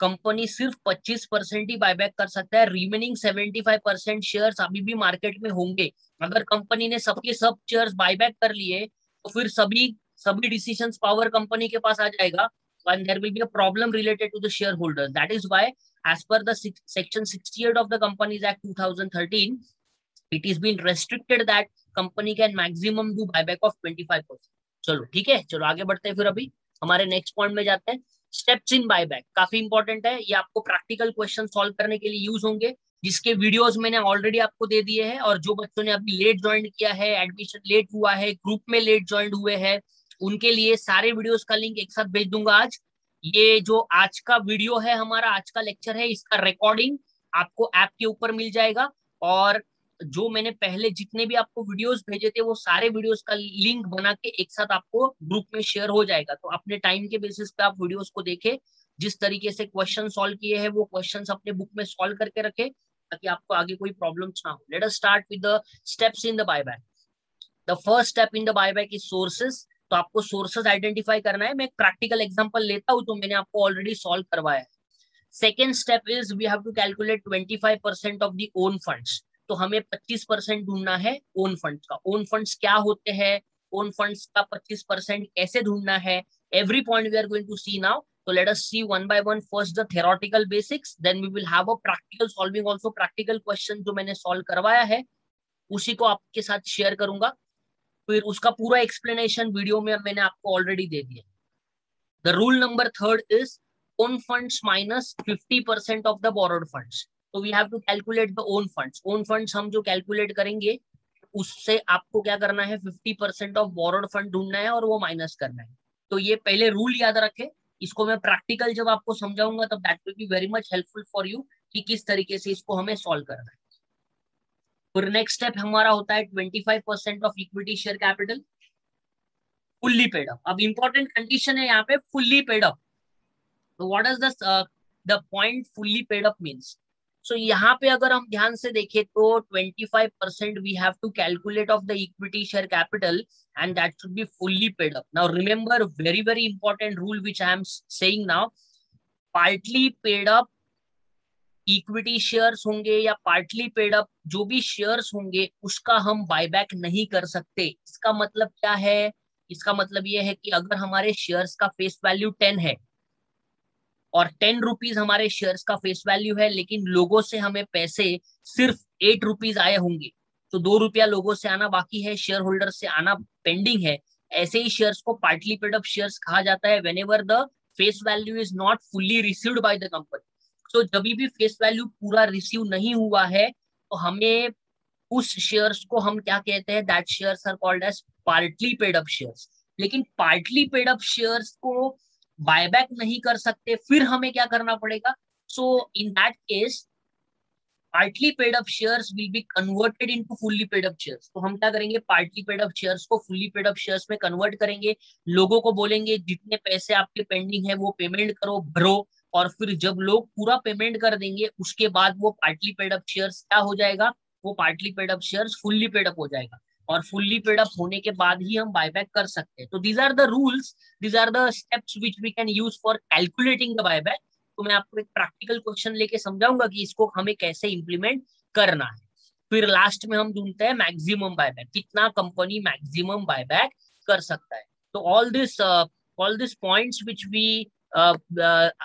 कंपनी सिर्फ पच्चीस परसेंट ही बायबैक कर सकता है, रिमेनिंग पचहत्तर परसेंट शेयर्स अभी भी मार्केट में होंगे। अगर कंपनी ने सबके सब शेयर्स बायबैक कर लिए तो फिर सभी सभी डिसीजंस पावर कंपनी के पास आ जाएगा and there will be a problem related to the shareholders. That is why as per the six, section sixty-eight of the Companies Act twenty thirteen, it is been restricted that company can maximum do buyback of twenty-five percent. चलो ठीक है, चलो आगे बढ़ते हैं, फिर अभी हमारे नेक्स्ट पॉइंट में जाते हैं। स्टेप्स इन बायबैक काफी इंपॉर्टेंट है, ये आपको प्रैक्टिकल क्वेश्चन सॉल्व करने के लिए यूज होंगे, जिसके वीडियोस मैंने ऑलरेडी आपको दे दिए हैं। और जो बच्चों ने अभी लेट ज्वाइन किया है, एडमिशन लेट हुआ है, ग्रुप में लेट ज्वाइन हुए हैं, उनके लिए सारे वीडियोस का लिंक एक साथ भेज दूंगा। आज ये जो आज का वीडियो है, हमारा आज का लेक्चर है, इसका रिकॉर्डिंग आपको ऐप के ऊपर मिल जाएगा। और जो मैंने पहले जितने भी आपको वीडियोस भेजे थे, वो सारे वीडियोस का लिंक बना के एक साथ आपको ग्रुप में शेयर हो जाएगा। तो अपने टाइम के बेसिस पे आप वीडियोस को देखें, जिस तरीके से क्वेश्चन सॉल्व किए हैं वो क्वेश्चन अपने बुक में सॉल्व करके रखें, ताकि आपको आगे कोई प्रॉब्लम ना हो। Let us start with the steps in the buyback. The first step in the buyback is sources. तो आपको सोर्सेस आइडेंटिफाई करना है। मैं एक प्रैक्टिकल एग्जांपल लेता हूं, तो मैंने आपको ऑलरेडी सॉल्व करवाया है। Second step is we have to calculate पच्चीस percent of the own funds. तो हमें पच्चीस परसेंट ढूंढना है ओन फंड्स का। ओन फंड्स क्या होते हैं, ओन फंड्स का पच्चीस परसेंट कैसे ढूंढना है, every point we are going to see now. तो let us see one by one, first the theoretical basics, then we will have a practical solving also. Practical question जो मैंने solve करवाया है उसी को आपके साथ शेयर करूंगा, फिर उसका पूरा एक्सप्लेनेशन वीडियो में मैंने आपको ऑलरेडी दे दिया। The rule number third is own funds minus fifty percent of the borrowed funds. तो we have to calculate the own funds. Own funds हम जो कैलकुलेट करेंगे उससे आपको क्या करना है, fifty percent of borrowed fund ढूंढना है और वो माइनस करना है। तो ये पहले रूल याद रखे, इसको मैं प्रैक्टिकल जब आपको समझाऊंगा तब that will be very much helpful for you कि किस तरीके से इसको हमें सॉल्व करना है। और नेक्स्ट स्टेप हमारा होता है पच्चीस percent of equity share capital fully paid up. अब इंपॉर्टेंट कंडीशन है यहाँ पे, फुल्ली पेड अप। तो what is the the point fully paid up means? So यहाँ पे अगर हम ध्यान से देखें तो पच्चीस percent we have to calculate of the equity share capital and that should be fully paid up. Now remember very very important rule which I am saying now, partly paid up equity shares होंगे या partly paid up जो भी shares होंगे उसका हम buyback नहीं कर सकते। इसका मतलब क्या है? इसका मतलब यह है कि अगर हमारे शेयर्स का फेस वैल्यू टेन है और टेन रुपीज हमारे शेयर्स का फेस वैल्यू है, लेकिन लोगों से हमें पैसे सिर्फ एट रुपीज आए होंगे, तो दो रुपया लोगों से आना बाकी है, शेयर होल्डर से आना पेंडिंग है, ऐसे ही शेयर्स को पार्टली पेड अप शेयर्स कहा जाता है। Whenever the face value is not fully received by the company, तो जब भी फेस वैल्यू पूरा रिसीव नहीं हुआ है तो हमें उस शेयर्स को हम क्या कहते हैं, that shares are called as partly paid up shares. लेकिन पार्टली पेड अप शेयर्स को बायबैक नहीं कर सकते, फिर हमें क्या करना पड़ेगा? So in that case partly paid up shares will be converted into fully paid up shares. तो हम क्या करेंगे, पार्टली पेड अप शेयर्स को फुल्ली पेड अप शेयर्स में कन्वर्ट करेंगे, लोगों को बोलेंगे जितने पैसे आपके पेंडिंग है वो पेमेंट करो, भरो, और फिर जब लोग पूरा पेमेंट कर देंगे उसके बाद वो पार्टली पेड अप शेयर्स क्या हो जाएगा, वो partly paid up shares fully paid up हो जाएगा, और फुल्ली पेड अप होने के बाद ही हम बायबैक कर सकते हैं। तो these are the rules, these are the steps which we can use for calculating the buyback. तो मैं आपको एक प्रैक्टिकल क्वेश्चन लेके समझाऊंगा कि इसको हमें कैसे इम्प्लीमेंट करना है। फिर लास्ट में हम ढूंढते हैं मैक्सिमम बायबैक, कितना कंपनी मैक्सिमम बायबैक कर सकता है। तो all this all this points which we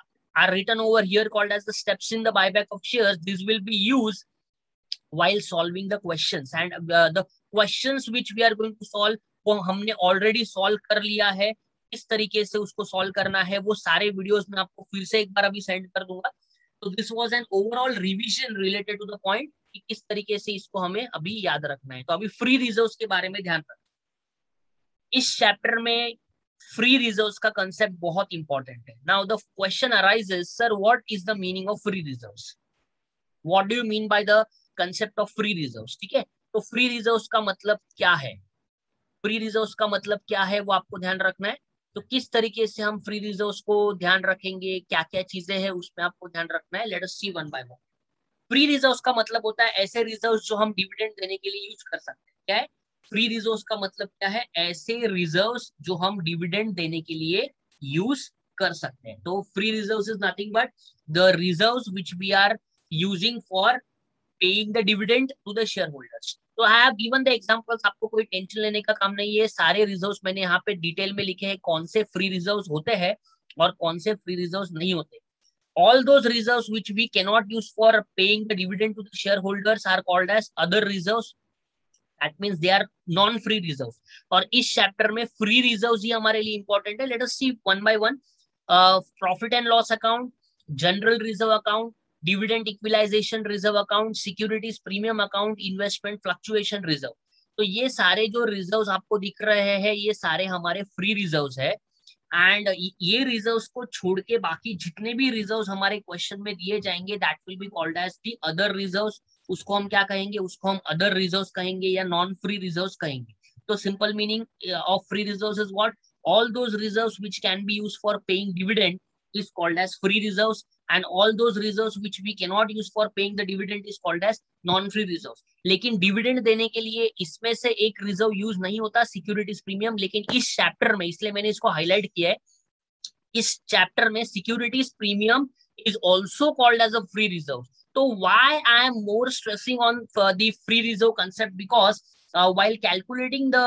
are written over here called as the steps in the buyback of shares. This will be used while solving the questions, and uh, the questions which we are going to solve वो हमने already solve कर लिया है। किस तरीके से उसको solve करना है वो सारे videos में आपको फिर से एक बार अभी send कर दूंगा। तो this was an overall revision related to the point कि किस तरीके से इसको हमें अभी याद रखना है। तो अभी free reserves के बारे में ध्यान रखना। इस chapter में फ्री रिजर्व्स का कांसेप्ट बहुत इंपॉर्टेंट है। Now the question arises, sir what is the meaning of free reserves, what do you mean by the concept of free reserves. ठीक है, तो फ्री रिजर्व्स का मतलब क्या है, फ्री रिजर्व्स का मतलब क्या है वो आपको ध्यान रखना है। तो किस तरीके से हम फ्री रिजर्व्स को ध्यान रखेंगे, क्या क्या चीजें हैं उसमें आपको ध्यान रखना है। Let us see one by one. Free reserves का मतलब होता है ऐसे रिजर्व्स जो हम डिविडेंड देने के लिए यूज कर सकते हैं। क्या है फ्री रिजर्व्स का मतलब? क्या है ऐसे रिजर्व्स जो हम डिविडेंड देने के लिए यूज कर सकते हैं। तो free reserves is nothing but the reserves which we are using for paying the dividend to the share holders. तो I have given the examples, आपको कोई टेंशन लेने का काम नहीं है। सारे रिजर्व्स मैंने यहाँ पे डिटेल में लिखे हैं, कौन से फ्री रिजर्व्स होते हैं और कौन से फ्री रिजर्व्स नहीं होते। All those reserves which we cannot use for paying the dividend to the shareholders are called as other reserves. That means they are non-free reserves. और इस chapter में free reserves ही हमारे लिए important है। Let us see one by one. Uh, profit and loss account, general reserve account, dividend equalization reserve account, securities premium account, investment fluctuation reserve. तो ये सारे जो reserves आपको दिख रहे हैं, ये सारे हमारे free reserves है। एंड ये रिजर्व्स को छोड़ के बाकी जितने भी रिजर्व्स हमारे क्वेश्चन में दिए जाएंगे that will be called as the other reserves. उसको हम क्या कहेंगे? उसको हम अदर रिजर्व्स कहेंगे या नॉन फ्री रिजर्व्स कहेंगे। तो simple meaning of free reserves is what? All those reserves which can be used for paying dividend is called as free reserves and all those reserves which we can not use for paying the dividend is called as non free reserves. लेकिन dividend देने के लिए इसमें से एक reserve use नहीं होता, securities premium. लेकिन इस चैप्टर में, इसलिए मैंने इसको हाईलाइट किया है, इस चैप्टर में securities premium is also called as a free reserve. तो why I am more stressing on the free reserve concept? Because while calculating the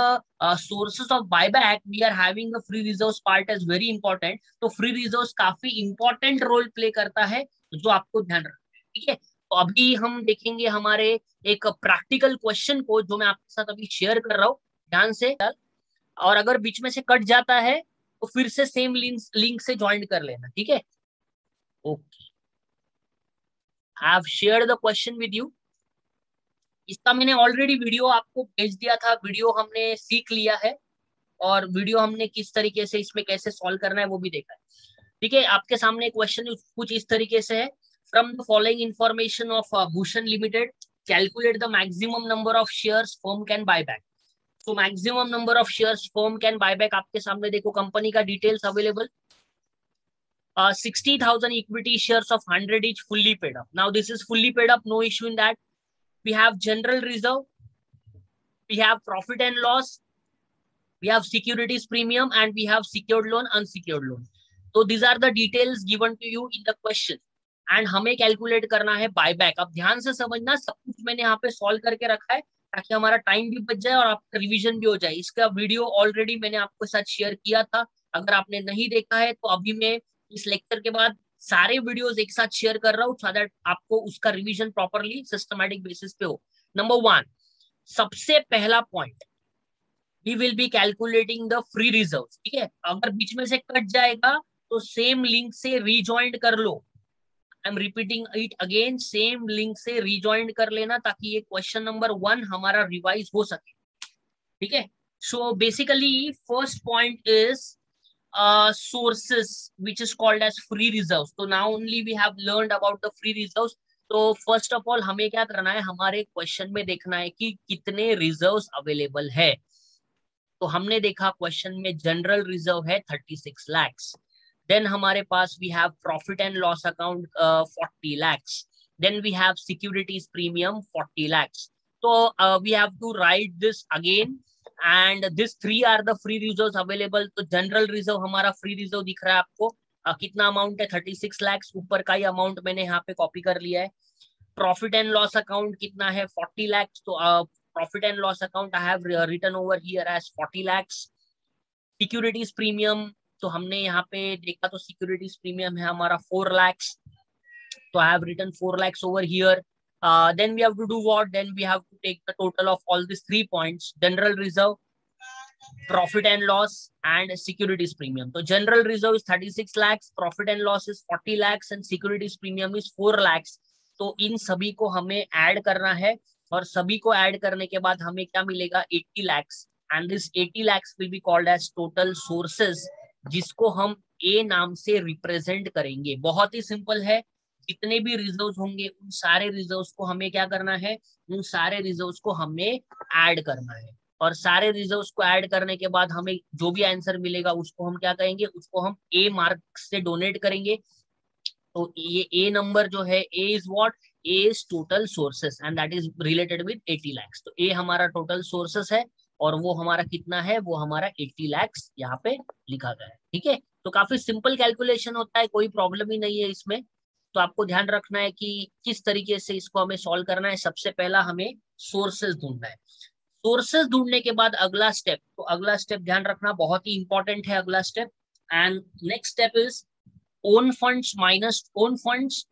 uh, sources of buyback, we are having the free reserves part as very important. तो free reserves काफी important role play करता है, जो आपको ध्यान रखना है, ठीक है? तो अभी हम देखेंगे हमारे एक practical question को, जो मैं आपके साथ अभी share कर रहा हूँ, ध्यान से। और अगर बीच में से कट जाता है तो फिर से सेम लिंक से ज्वाइन कर लेना, ठीक है? Okay, I have shared the question with you. इसका मैंने ऑलरेडी वीडियो आपको भेज दिया था, वीडियो हमने सीख लिया है और वीडियो हमने किस तरीके से इसमें कैसे सॉल्व करना है वो भी देखा है, ठीक है? आपके सामने क्वेश्चन कुछ इस तरीके से है। From the following information of Bhushan limited, calculate the maximum number of shares firm can buy back. So maximum number of shares firm can buy back, आपके सामने देखो कंपनी का details available. Sixty thousand equity shares of hundred is fully paid up. Now this is fully paid up, no issue in that. We have general reserve, we have profit and loss, we have securities premium, and we have secured loan, unsecured loan. So these are the details given to you in the question. And हमें calculate करना है buyback. अब ध्यान से समझना, सब कुछ मैंने यहाँ पे solve करके रखा है ताकि हमारा time भी बच जाए और आपका revision भी हो जाए। इसका video already मैंने आपके साथ share किया था। अगर आपने नहीं देखा है तो अभी मैं इस lecture के बाद सारे वीडियोस एक साथ शेयर कर रहा हूँ so that आपको उसका रिवीजन प्रॉपरली सिस्टमैटिक बेसिस पे हो। नंबर वन, सबसे पहला point, we will be calculating the free reserves, ठीक है? अगर बीच में से कट जाएगा तो सेम लिंक से रीजॉइंड कर लो। I am repeating it again, same link से रीजॉइंड कर लेना ताकि ये क्वेश्चन नंबर वन हमारा रिवाइज हो सके, ठीक है? So basically first point is Uh, sources which is called as free reserves. So now only we have learned about the free reserves. So first of all हमें क्या करना है, हमारे क्वेश्चन में देखना है कि कितने reserves available है। तो हमने देखा क्वेश्चन में general reserve है thirty-six lakhs. Then हमारे पास we have profit and loss account uh, forty lakhs. Then we have securities premium forty lakhs. So uh, we have to write this again. And these three are the free reserves available. तो general reserve हमारा free reserve दिख रहा है आपको, uh, कितना amount है thirty six lakhs, ऊपर का ही अमाउंट मैंने यहाँ पे कॉपी कर लिया है। प्रॉफिट एंड लॉस अकाउंट कितना है forty lakhs, तो profit and loss account I have written over here as forty lakhs। Securities premium तो हमने यहाँ पे देखा, तो सिक्योरिटीज प्रीमियम है हमारा four lakhs, तो I have written four lakhs over here. Uh, then we have to do what? Then we have to take the total of all these three points: general reserve, profit and loss, and securities premium. So general reserve is thirty-six lakhs, profit and loss is forty lakhs, and securities premium is four lakhs. So इन सभी को हमें add करना है और सभी को add करने के बाद हमें क्या मिलेगा? eighty lakhs. And this eighty lakhs will be called as total sources, जिसको हम A नाम से represent करेंगे। बहुत ही simple है। जितने भी रिजर्व्स होंगे उन सारे रिजर्व्स को हमें क्या करना है? उन सारे रिजर्व्स को हमें ऐड करना है और सारे रिजर्व्स को ऐड करने के बाद हमें जो भी आंसर मिलेगा उसको हम क्या कहेंगे? उसको हम ए मार्क से डोनेट करेंगे। तो ये ए नंबर जो है, A is what? A is total sources and that is related with eighty lakhs। तो ए हमारा टोटल सोर्सेस है और वो हमारा कितना है? वो हमारा eighty lakhs यहाँ पे लिखा गया है, ठीक है? तो काफी सिंपल कैलकुलेशन होता है, कोई प्रॉब्लम ही नहीं है इसमें। तो आपको ध्यान रखना है कि किस तरीके से इसको हमें सॉल्व करना है। सबसे पहला हमें सोर्सेस ढूंढना है। सोर्सेस ढूंढने के बाद अगला स्टेप, तो अगला स्टेप ध्यान रखना बहुत ही इंपॉर्टेंट है अगला step. And next step is own funds minus own funds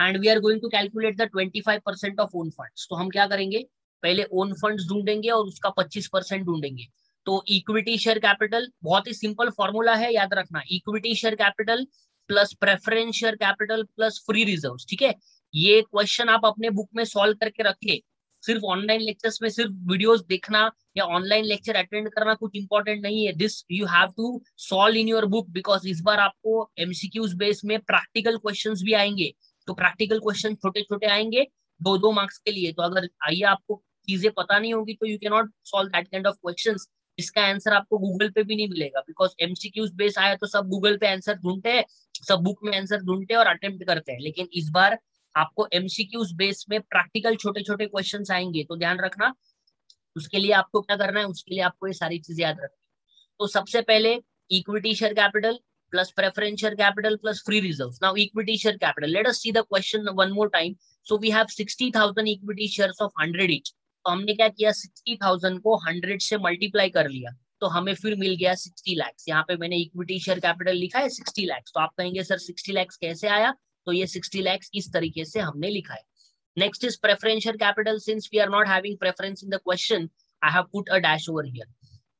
and we are going to calculate the twenty five percent of own funds. तो हम क्या करेंगे, पहले ओन फंड्स ढूंढेंगे और उसका पच्चीस परसेंट ढूंढेंगे। तो इक्विटी शेयर कैपिटल, बहुत ही सिंपल फॉर्मूला है, याद रखना, equity share capital plus preference share capital plus free reserves. ठीक है, ये क्वेश्चन आप अपने बुक में सॉल्व करके रखिए। सिर्फ ऑनलाइन लेक्चर्स में सिर्फ वीडियोस देखना या ऑनलाइन लेक्चर अटेंड करना कुछ इंपॉर्टेंट नहीं है। This you have to solve in your book, because इस बार आपको एमसीक्यूज बेस में प्रैक्टिकल क्वेश्चंस भी आएंगे। तो प्रैक्टिकल क्वेश्चन छोटे छोटे आएंगे दो दो मार्क्स के लिए। तो अगर आइए आपको चीजें पता नहीं होगी तो you can not solve that kind of questions. इसका आंसर आपको गूगल पे भी नहीं मिलेगा, बिकॉज एमसीक्यूज बेस आया तो सब गूगल पे आंसर ढूंढते हैं, सब बुक में आंसर ढूंढते हैं और अटेम्प्ट करते हैं। लेकिन इस बार आपको एमसीक्यूज बेस में प्रैक्टिकल छोटे छोटे क्वेश्चंस आएंगे, तो ध्यान रखना। उसके लिए आपको क्या करना है, उसके लिए आपको ये सारी चीजें याद रखनी है। तो सबसे पहले equity share capital plus preference share capital plus free reserves. Now equity share capital, let us see the question one more time. So we have sixty thousand equity shares of hundred each. तो हमने क्या किया, sixty thousand को hundred से multiply कर लिया, तो हमें फिर मिल गया सिक्सटी लाख। यहाँ पे मैंने इक्विटी शेयर कैपिटल लिखा है सिक्सटी लाख। तो आप कहेंगे सर सिक्सटी लाख कैसे आया, तो ये सिक्सटी लाख इस तरीके से हमने लिखा है। Next is preference share capital. Since we are not having preference in the question, I have put a dash over here.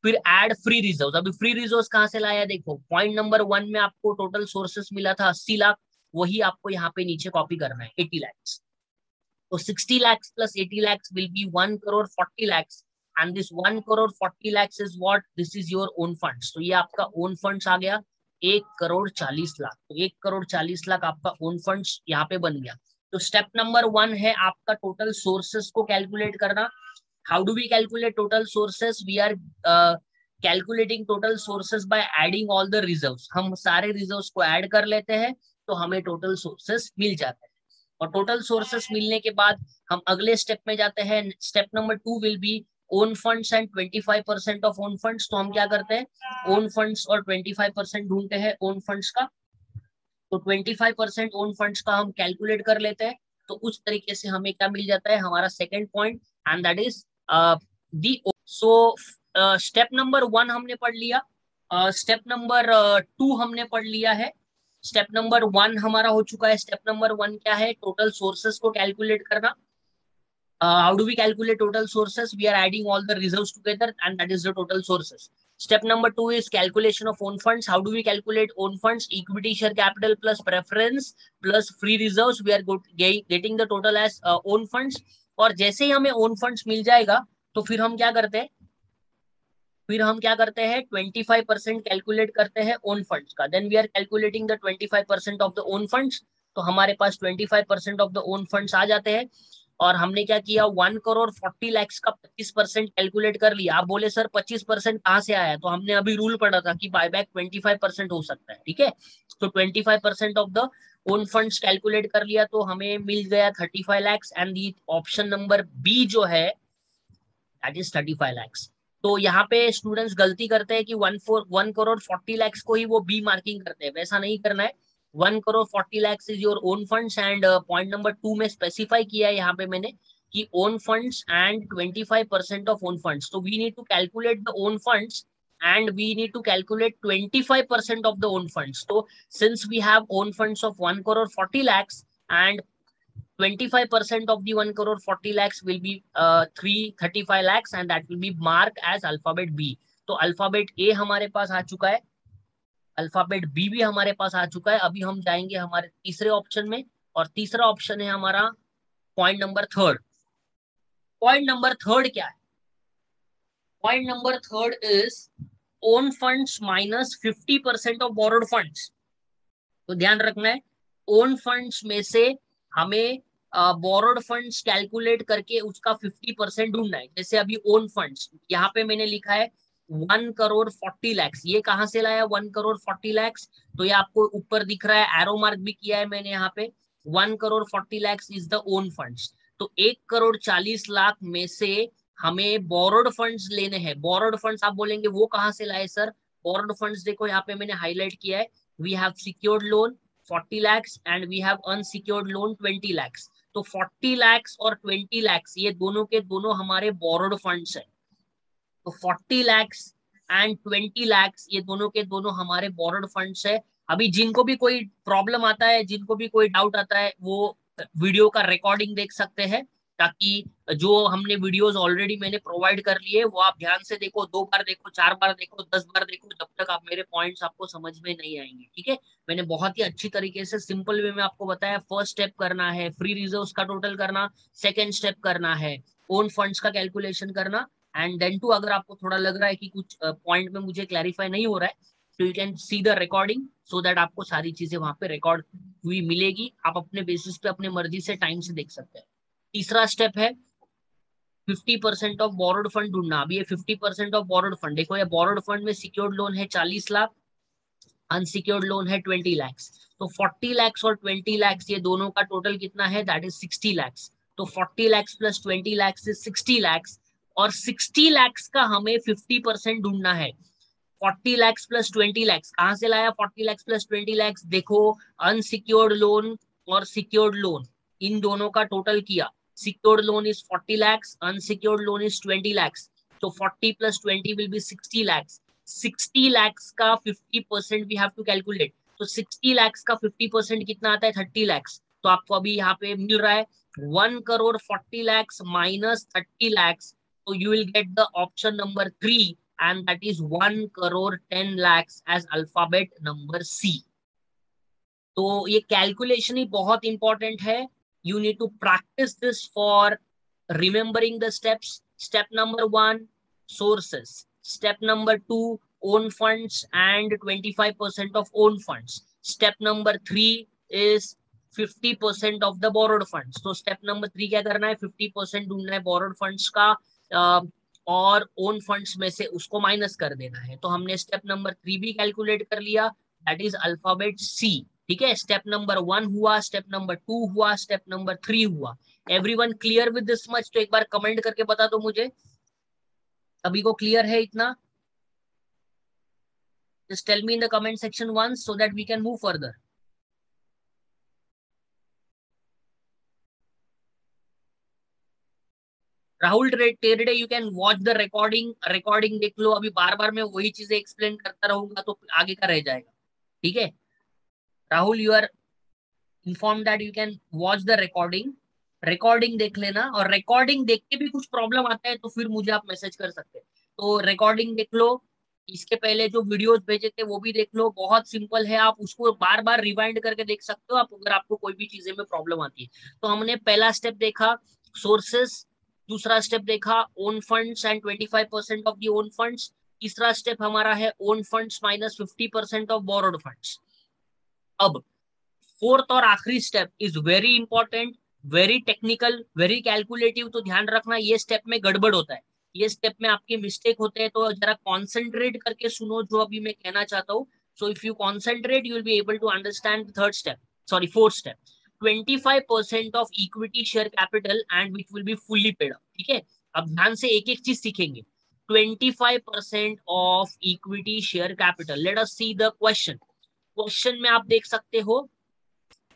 फिर ऐड फ्री रिजर्व्स। अभी फ्री रिजर्व्स कहाँ से लाया, देखो पॉइंट नंबर वन में आपको टोटल सोर्सेस मिला था अस्सी लाख, वही आपको यहाँ पे नीचे कॉपी करना है एटी लाख। तो sixty lakh plus eighty lakh will be one crore forty lakh, and this one crore forty lakh is what, this is your own funds. तो ये आपका ओन फंड्स आ गया एक करोड़ चालीस लाख। तो एक करोड़ चालीस लाख आपका ओन फंड्स यहाँ पे बन गया। तो स्टेप नंबर वन है आपका टोटल सोर्सेस को कैलकुलेट करना। How do we calculate total sources? We are uh, calculating total sources by adding all the reserves. हम सारे reserves को add कर लेते हैं तो हमें total sources मिल जाते हैं। और total sources मिलने के बाद हम अगले step में जाते हैं। Step number two will be own funds and twenty-five percent of own funds। तो हम क्या करते हैं, own funds और twenty-five percent ढूंढते हैं own funds का। तो twenty-five percent own funds का हम calculate कर लेते हैं, तो उस तरीके से हमें क्या मिल जाता है हमारा second point, and that is दी। सो स्टेप नंबर वन हमने पढ़ लिया, स्टेप नंबर टू हमने पढ़ लिया है। स्टेप नंबर वन हमारा हो चुका है। स्टेप नंबर वन क्या है, टोटल सोर्सेस को कैलकुलेट करना। How do we calculate total sources? We are adding all the reserves together and that is the total sources. Step number two is calculation of own funds. How do we calculate own funds? Equity share capital plus preference plus free reserves, we are getting the total as own funds. और जैसे ही हमें own funds मिल जाएगा तो फिर हम क्या करते हैं, फिर हम क्या करते हैं ट्वेंटी फाइव परसेंट कैलकुलेट करते हैं ओन फंड्स का। Then we are calculating the twenty five percent of the own funds. तो हमारे पास twenty five percent of the own funds आ जाते हैं। और हमने क्या किया, वन करोड़ फोर्टी लैक्स का पच्चीस परसेंट कैलकुलेट कर लिया। आप बोले सर पच्चीस परसेंट कहाँ से आया, तो हमने अभी रूल पढ़ा था कि बायबैक ट्वेंटी फाइव परसेंट हो सकता है। ठीक है, तो twenty five percent of the own funds calculate कर लिया तो हमें मिल गया thirty five lakhs, and option number B जो है that is thirty five lakhs. तो यहाँ पे स्टूडेंट्स गलती करते हैं कि one four one crore forty lakhs को ही वो बी मार्किंग करते हैं। वैसा नहीं करना है। One crore forty lakhs is your own funds, and point number two में स्पेसिफाई किया है यहाँ पे मैंने कि own funds and twenty five percent of own funds. तो we need to calculate the own funds and we need to calculate twenty-five percent of the own funds. So since we have own funds of one crore forty lakhs and twenty-five percent of the one crore forty lakhs will be uh, three thirty-five lakhs, and that will be marked as alphabet B. So alphabet A हमारे पास आ चुका है, alphabet B भी हमारे पास आ चुका है। अभी हम जाएंगे हमारे तीसरे ऑप्शन में, और तीसरा ऑप्शन है हमारा point number third. Point number third क्या है? Point number third is own funds minus fifty percent of borrowed funds. तो ध्यान रखना है, ओन फंड्स में से हमें बोरोड फंड्स कैलकुलेट करके उसका फिफ्टी परसेंट ढूंढना है। जैसे अभी ओन फंड्स यहाँ पे मैंने लिखा है वन करोड़ फोर्टी लैक्स। ये कहाँ से लाया, वन करोड़ फोर्टी लैक्स। तो ये आपको ऊपर दिख रहा है, एरो मार्क भी किया है मैंने यहाँ पे। One crore forty lakhs is the own funds. तो एक करोड़ चालीस लाख में से हमें बोरोड फंड्स लेने हैं। बोरोड फंड्स आप बोलेंगे वो कहाँ से लाए सर, बोरोड फंड्स देखो यहाँ पे मैंने हाईलाइट किया है, वी हैव सिक्योर्ड लोन चालीस lakhs and we have unsecured loan बीस लाख्स। तो चालीस लाख्स और बीस लाख्स ये दोनों के दोनों हमारे बोरोड फंड्स हैं। तो चालीस लाख्स एंड बीस लाख्स ये दोनों के दोनों हमारे बोरोड फंड्स है। अभी जिनको भी कोई प्रॉब्लम आता है, जिनको भी कोई डाउट आता है, वो वीडियो का रिकॉर्डिंग देख सकते हैं, ताकि जो हमने वीडियोस ऑलरेडी मैंने प्रोवाइड कर लिए वो आप ध्यान से देखो, दो बार देखो, चार बार देखो, दस बार देखो, जब तक आप मेरे पॉइंट्स आपको समझ में नहीं आएंगे। ठीक है, मैंने बहुत ही अच्छी तरीके से सिंपल वे में आपको बताया। फर्स्ट स्टेप करना है फ्री रिजर्व्स का टोटल करना, सेकेंड स्टेप करना है ओन फंड्स का कैलकुलेशन करना, एंड देन टू अगर आपको थोड़ा लग रहा है कि कुछ पॉइंट में मुझे क्लैरिफाई नहीं हो रहा है, तो you can see the recording so that आपको सारी चीजें वहां पे रिकॉर्ड हुई मिलेगी, आप अपने बेसिस पे अपने मर्जी से टाइम से देख सकते हैं। तीसरा स्टेप है fifty percent of borrowed fund ढूंढना। अभी ये fifty percent of borrowed fund देखो, ये बोरोड फंड में सिक्योर्ड लोन है चालीस लाख, अनसिक्योर्ड लोन है बीस लाख्स। तो चालीस लाख्स और बीस लाख्स ये दोनों का टोटल कितना है, दैट इज साठ लाख्स। तो चालीस लाख्स प्लस बीस लाख्स इज साठ लाख्स, और साठ लाख्स का हमें फिफ्टी परसेंट ढूंढना है। चालीस लाख्स प्लस बीस लाख्स कहाँ से लाया, चालीस लाख्स प्लस बीस लाख्स देखो, अनसिक्योर्ड लोन और सिक्योर्ड लोन इन दोनों का टोटल किया। सिक्योर्ड लोन इज चालीस लाख्स, अनसिक्योर्ड लोन इज बीस लाख्स। तो चालीस प्लस बीस विल बी साठ लाख्स। साठ लाख्स का fifty percent we have to calculate. तो साठ लाख्स का फिफ्टी परसेंट कितना आता है, तीस लाख्स। तो आपको अभी यहाँ पे मिल रहा है एक करोड़ चालीस लाख्स माइनस तीस लाख्स। तो you will get the option number three and that is one crore ten lakhs as alphabet number C. तो ये कैलकुलेशन ही बहुत इंपॉर्टेंट है। You need to practice this for remembering the steps. Step number one sources, step number two own funds and twenty-five percent of own funds, step number three is fifty percent of the borrowed funds। तो step number three क्या करना है, fifty percent ढूंढना है borrowed funds का uh, और own funds में से उसको माइनस कर देना है। तो हमने स्टेप नंबर थ्री भी कैलकुलेट कर लिया, दैट इज अल्फाबेट सी। ठीक है, स्टेप नंबर वन हुआ, स्टेप नंबर टू हुआ, स्टेप नंबर थ्री हुआ। Everyone clear with this much? तो एक बार कमेंट करके बता दो मुझे, सभी को क्लियर है इतना? Just tell me in the comment section once so that we can move further. Rahul टेरडे, you can watch the recording. Recording देख लो, अभी बार बार मैं वही चीजें एक्सप्लेन करता रहूंगा तो आगे का रह जाएगा। ठीक है Rahul, you are inform that you can watch the recording. Recording देख लेना, और रिकॉर्डिंग देख के भी कुछ प्रॉब्लम आता है तो फिर मुझे आप मैसेज कर सकते हैं। तो रिकॉर्डिंग देख लो, इसके पहले जो वीडियोस भेजे थे वो भी देख लो, बहुत सिंपल है, आप उसको बार बार रिवाइंड करके देख सकते हो आप, अगर आपको कोई भी चीजें में प्रॉब्लम आती है। तो हमने पहला स्टेप देखा सोर्सेस, दूसरा स्टेप देखा own funds and twenty-five percent of the own funds, तीसरा स्टेप हमारा है own funds minus fifty percent of borrowed funds. अब फोर्थ और आखिरी step is very important, very technical, very calculative. तो ध्यान रखना, ये स्टेप में गड़बड़ होता है, ये स्टेप में आपके मिस्टेक होते हैं, तो जरा कॉन्सेंट्रेट करके सुनो जो अभी मैं कहना चाहता हूँ। So if you concentrate you will be able to understand third step, sorry fourth step. twenty-five percent of equity share capital and which will be fully paid up. ठीक है, अब ध्यान से एक एक चीज सीखेंगे। twenty-five percent of equity share capital. Let us see the question. Question में आप देख सकते हो,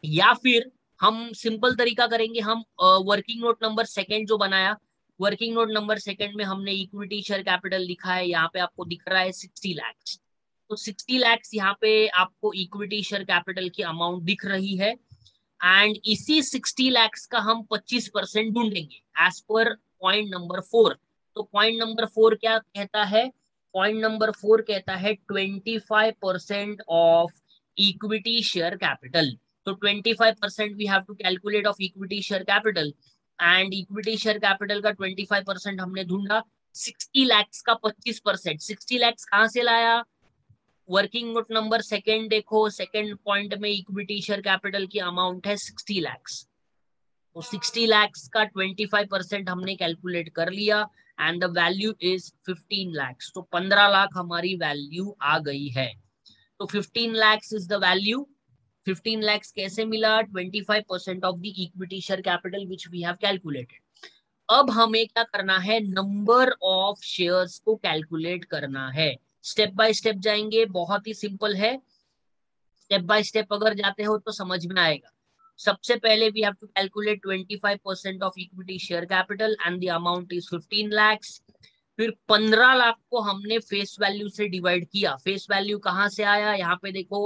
या फिर हम सिंपल तरीका करेंगे, हम वर्किंग नोट नंबर सेकंड जो बनाया, वर्किंग नोट नंबर सेकंड में हमने इक्विटी शेयर कैपिटल लिखा है, यहाँ पे आपको दिख रहा है साठ लाख। तो साठ लाख यहाँ पे आपको इक्विटी शेयर कैपिटल की अमाउंट दिख रही है, एंड इसी साठ लाख्स का हम पच्चीस परसेंट ढूंढेंगे as per point number four. तो पॉइंट नंबर फोर क्या कहता है, पॉइंट नंबर फोर कहता है twenty-five percent of equity share capital. तो twenty-five percent we have to calculate of equity share capital, and equity share capital का twenty-five percent हमने ढूंढा, साठ लाख्स का पच्चीस परसेंट। साठ लाख्स कहाँ से लाया, वर्किंग नोट नंबर सेकंड देखो, सेकंड पॉइंट में इक्विटी शेयर कैपिटल की अमाउंट है साठ लाख्स। तो साठ लाख्स का पच्चीस परसेंट हमने कैलकुलेट कर लिया, and the value is fifteen lakhs। तो पंद्रह लाख हमारी वैल्यू आ गई है। तो fifteen lakhs is the value. fifteen lakhs कैसे मिला, twenty-five percent of the equity share capital which we have calculated. अब हमें क्या करना है, नंबर ऑफ शेयर्स को कैलकुलेट करना है। स्टेप बाय स्टेप जाएंगे, बहुत ही सिंपल है, स्टेप बाय स्टेप अगर जाते हो तो समझ में आएगा। सबसे पहले we have to calculate twenty five percent of equity share capital and the amount is fifteen lakhs. फिर पंद्रह लाख को हमने फेस वैल्यू से डिवाइड किया। फेस वैल्यू कहाँ से आया, यहाँ पे देखो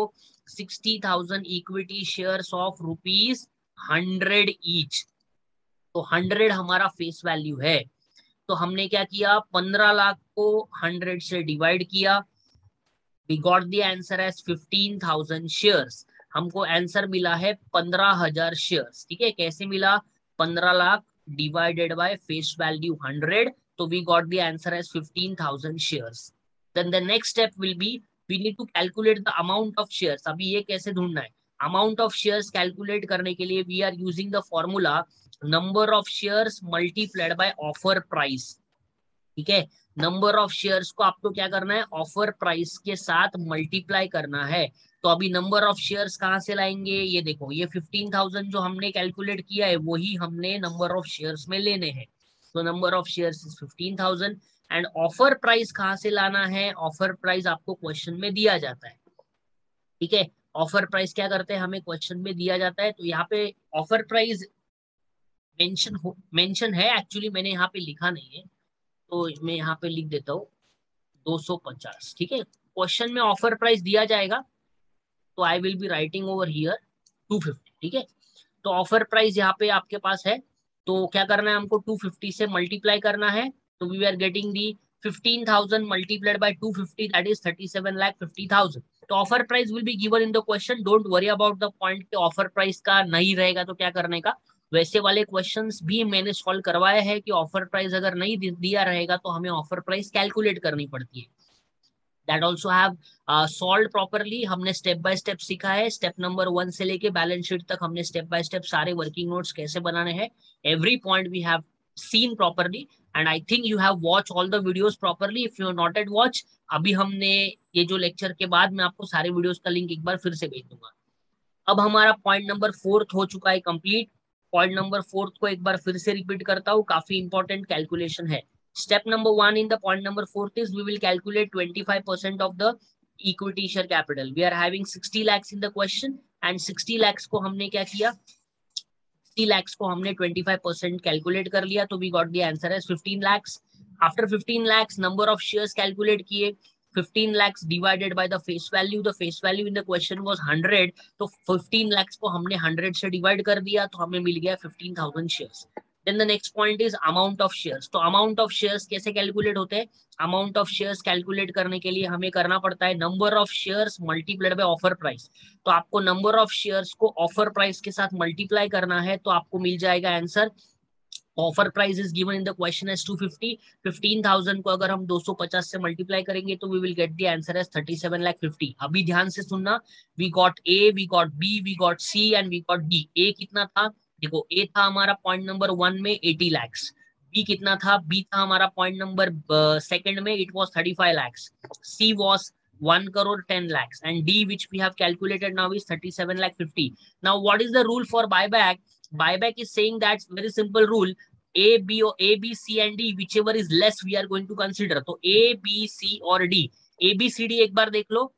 sixty thousand equity shares of rupees hundred each, तो हंड्रेड हमारा फेस वैल्यू है। तो हमने क्या किया, पंद्रह लाख को हंड्रेड से डिवाइड किया, we got the answer as fifteen thousand shares. हमको आंसर मिला है पंद्रह हजार शेयर्स। ठीक है, कैसे मिला, पंद्रह lakh divided by face value hundred, तो we got the answer as fifteen thousand shares. Then the next step will be we need to calculate the amount of shares. अभी ये कैसे ढूंढना है, अमाउंट ऑफ शेयर्स कैलकुलेट करने के लिए we are using the formula number of shares multiplied by offer price. ठीक है, नंबर ऑफ शेयर्स को आपको क्या करना है, ऑफर प्राइस के साथ मल्टीप्लाई करना है। तो अभी नंबर ऑफ शेयर्स कहाँ से लाएंगे, ये देखो ये फिफ्टीन थाउजेंड जो हमने कैलकुलेट किया है वही हमने नंबर ऑफ शेयर्स में लेने हैं। तो number of shares is fifteen thousand and offer price कहाँ से लाना है, ऑफर प्राइस आपको क्वेश्चन में दिया जाता है। ठीक है, ऑफर प्राइस क्या करते हैं, हमें क्वेश्चन में दिया जाता है। तो यहाँ पे ऑफर प्राइस मेंशन हो मेंशन है, एक्चुअली मैंने यहाँ पे लिखा नहीं है तो मैं यहाँ पे लिख देता हूँ दो सौ पचास। ठीक है, क्वेश्चन में ऑफर प्राइस दिया जाएगा तो I will be writing over here two fifty. ठीक है, तो ऑफर प्राइस यहाँ पे आपके पास है, तो क्या करना है हमको टू फिफ्टी से मल्टीप्लाई करना है। तो we are getting the fifteen thousand multiplied by two fifty, that is thirty seven lakh fifty thousand. तो offer price will be given in the question, don't worry about the point के offer price का नहीं रहेगा तो क्या करने का, वैसे वाले क्वेश्चंस भी मैंने सॉल्व करवाया है कि ऑफर प्राइस अगर नहीं दिया रहेगा तो हमें ऑफर प्राइस कैलकुलेट करनी पड़ती है। That also have solve properly, हमने स्टेप बाय स्टेप सीखा है। स्टेप नंबर वन से लेके बैलेंस शीट तक हमने स्टेप बाय स्टेप सारे वर्किंग नोट्स कैसे बनाने हैं, every point we have seen properly and I think you have watch all the videos properly. If you are not at watch, अभी हमने ये जो लेक्चर के बाद में आपको सारे वीडियोस का लिंक एक बार फिर से भेज दूंगा। अब हमारा पॉइंट नंबर फोर्थ हो चुका है कंप्लीट। पॉइंट नंबर फोर्थ को एक बार फिर से रिपीट करता हूँ, काफी इंपॉर्टेंट कैलकुलेशन है। Step number one in the point number fourth is we will calculate twenty-five percent of the equity share capital. We are having sixty lakhs in the question and sixty lakhs को हमने क्या किया, sixty lakhs को हमने twenty-five percent calculate कर लिया, तो we got the answer as fifteen lakhs. After fifteen lakhs, number of shares calculate किए, fifteen lakhs divided by the face value. The face value in the question was one hundred, तो fifteen lakhs को हमने one hundred से divide कर दिया, तो हमें मिल गया fifteen thousand shares. Then the next point is amount of shares. तो amount of shares कैसे कैलकुलेट होते हैं, amount of shares कैलकुलेट करने के लिए हमें करना पड़ता है number of shares multiplied by offer price. तो आपको number of shares को offer price के साथ multiply करना है, तो आपको मिल जाएगा answer. Offer price is given in the question as two fifty. fifteen thousand को अगर हम two fifty से multiply करेंगे तो we will get the answer as thirty-seven lakh fifty. अभी ध्यान से सुनना, we got A, we got B, we got C and we got D. A कितना था, देखो ए था हमारा पॉइंट नंबर वन में अस्सी लाख, बी कितना था, बी था हमारा पॉइंट नंबर सेकंड में, it was thirty five lakh, C was one crore ten lakhs and D which we have calculated now is thirty-seven lakh fifty. Now what is the rule for buyback, buyback is saying that's very simple rule, A B और A B C and D whichever is less we are going to consider. तो A B C और D, A B C D एक बार देख लो,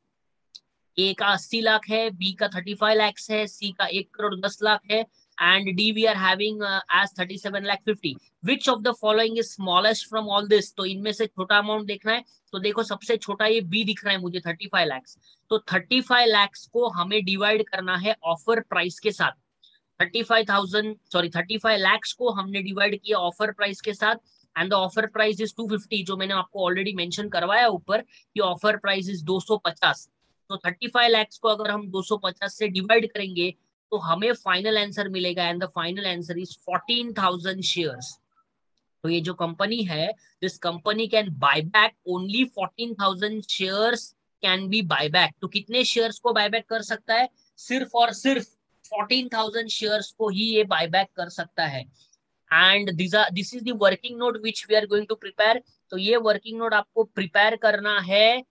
ए का अस्सी लाख है, B का थर्टी फाइव लाख है, सी का एक करोड़ दस लाख है and D we are having uh, as thirty-seven lakh fifty. Which of the following is smallest from all this? तो इनमें से छोटा amount देखना है, तो देखो सबसे छोटा ये B दिख रहा है मुझे thirty-five lakhs. तो thirty-five lakhs को हमें divide करना है offer price के साथ. thirty-five thousand sorry thirty-five lakhs को हमने divide किया offer price के साथ and the offer price is two fifty, जो मैंने आपको already mention करवाया ऊपर कि offer price is two fifty. तो thirty-five lakhs को अगर हम two fifty से divide करेंगे तो हमें फाइनल आंसर मिलेगा and the final answer is fourteen thousand shares. तो ये जो कंपनी है, this company can buy back only fourteen thousand shares can be buy back. तो कितने शेयर्स को बाय बैक कर सकता है, सिर्फ और सिर्फ fourteen thousand शेयर्स को ही ये बाय बैक कर सकता है। And this is the working note which we are going to prepare. तो ये वर्किंग नोट आपको प्रिपेयर करना है,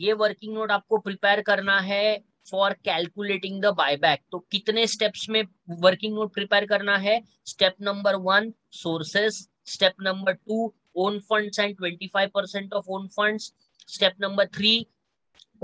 ये वर्किंग नोट आपको प्रिपेयर करना है फॉर कैलकुलेटिंग द बायबैक। तो कितने स्टेप्स में वर्किंग नोट प्रिपेयर करना है, step number one sources, step number two own funds and twenty five percent of own funds, Step number three,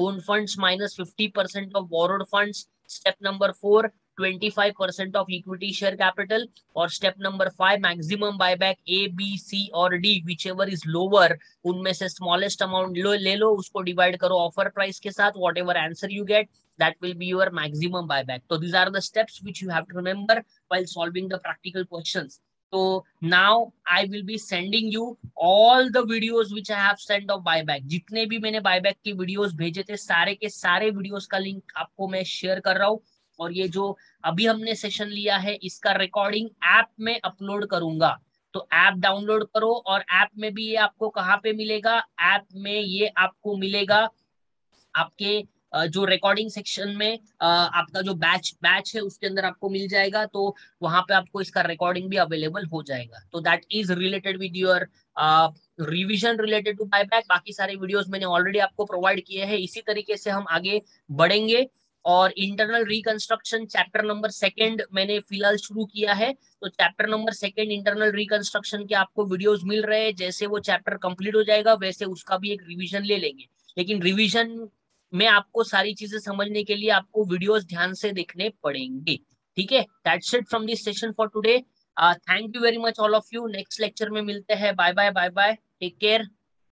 own funds minus fifty percent of borrowed funds. Step number four, twenty-five percent of equity share capital. Or step number five, maximum buyback A, B, C और D, whichever is lower. उनमें से smallest amount लो ले लो, उसको divide करो offer price के साथ. Whatever answer you get, that will be your maximum buyback. So these are the steps which you have to remember while solving the practical questions. So now I will be sending you all the videos which I have sent of buyback. जितने भी मैंने buyback के videos भेजे थे, सारे के सारे videos का link आपको मैं share कर रहा हूँ. और ये जो अभी हमने सेशन लिया है, इसका रिकॉर्डिंग ऐप में अपलोड करूंगा. तो ऐप डाउनलोड करो. और ऐप में भी ये आपको कहाँ पे मिलेगा? ऐप में ये आपको मिलेगा आपके जो रिकॉर्डिंग सेक्शन में, आपका जो बैच बैच है उसके अंदर आपको मिल जाएगा. तो वहां पे आपको इसका रिकॉर्डिंग भी अवेलेबल हो जाएगा. तो that is related with your revision related to buyback. बाकी सारे वीडियोज मैंने ऑलरेडी आपको प्रोवाइड किए हैं. इसी तरीके से हम आगे बढ़ेंगे. और internal reconstruction chapter number second मैंने फिलहाल शुरू किया है. तो chapter number second internal reconstruction के आपको वीडियोस मिल रहे हैं. जैसे वो चैप्टर कंप्लीट हो जाएगा वैसे उसका भी एक रिवीजन ले लेंगे. लेकिन रिवीजन में आपको सारी चीजें समझने के लिए आपको वीडियोस ध्यान से देखने पड़ेंगे. ठीक है, that's it from this session for today. Thank you very much all of you. Next lecture में मिलते हैं. Bye bye bye bye. Take care.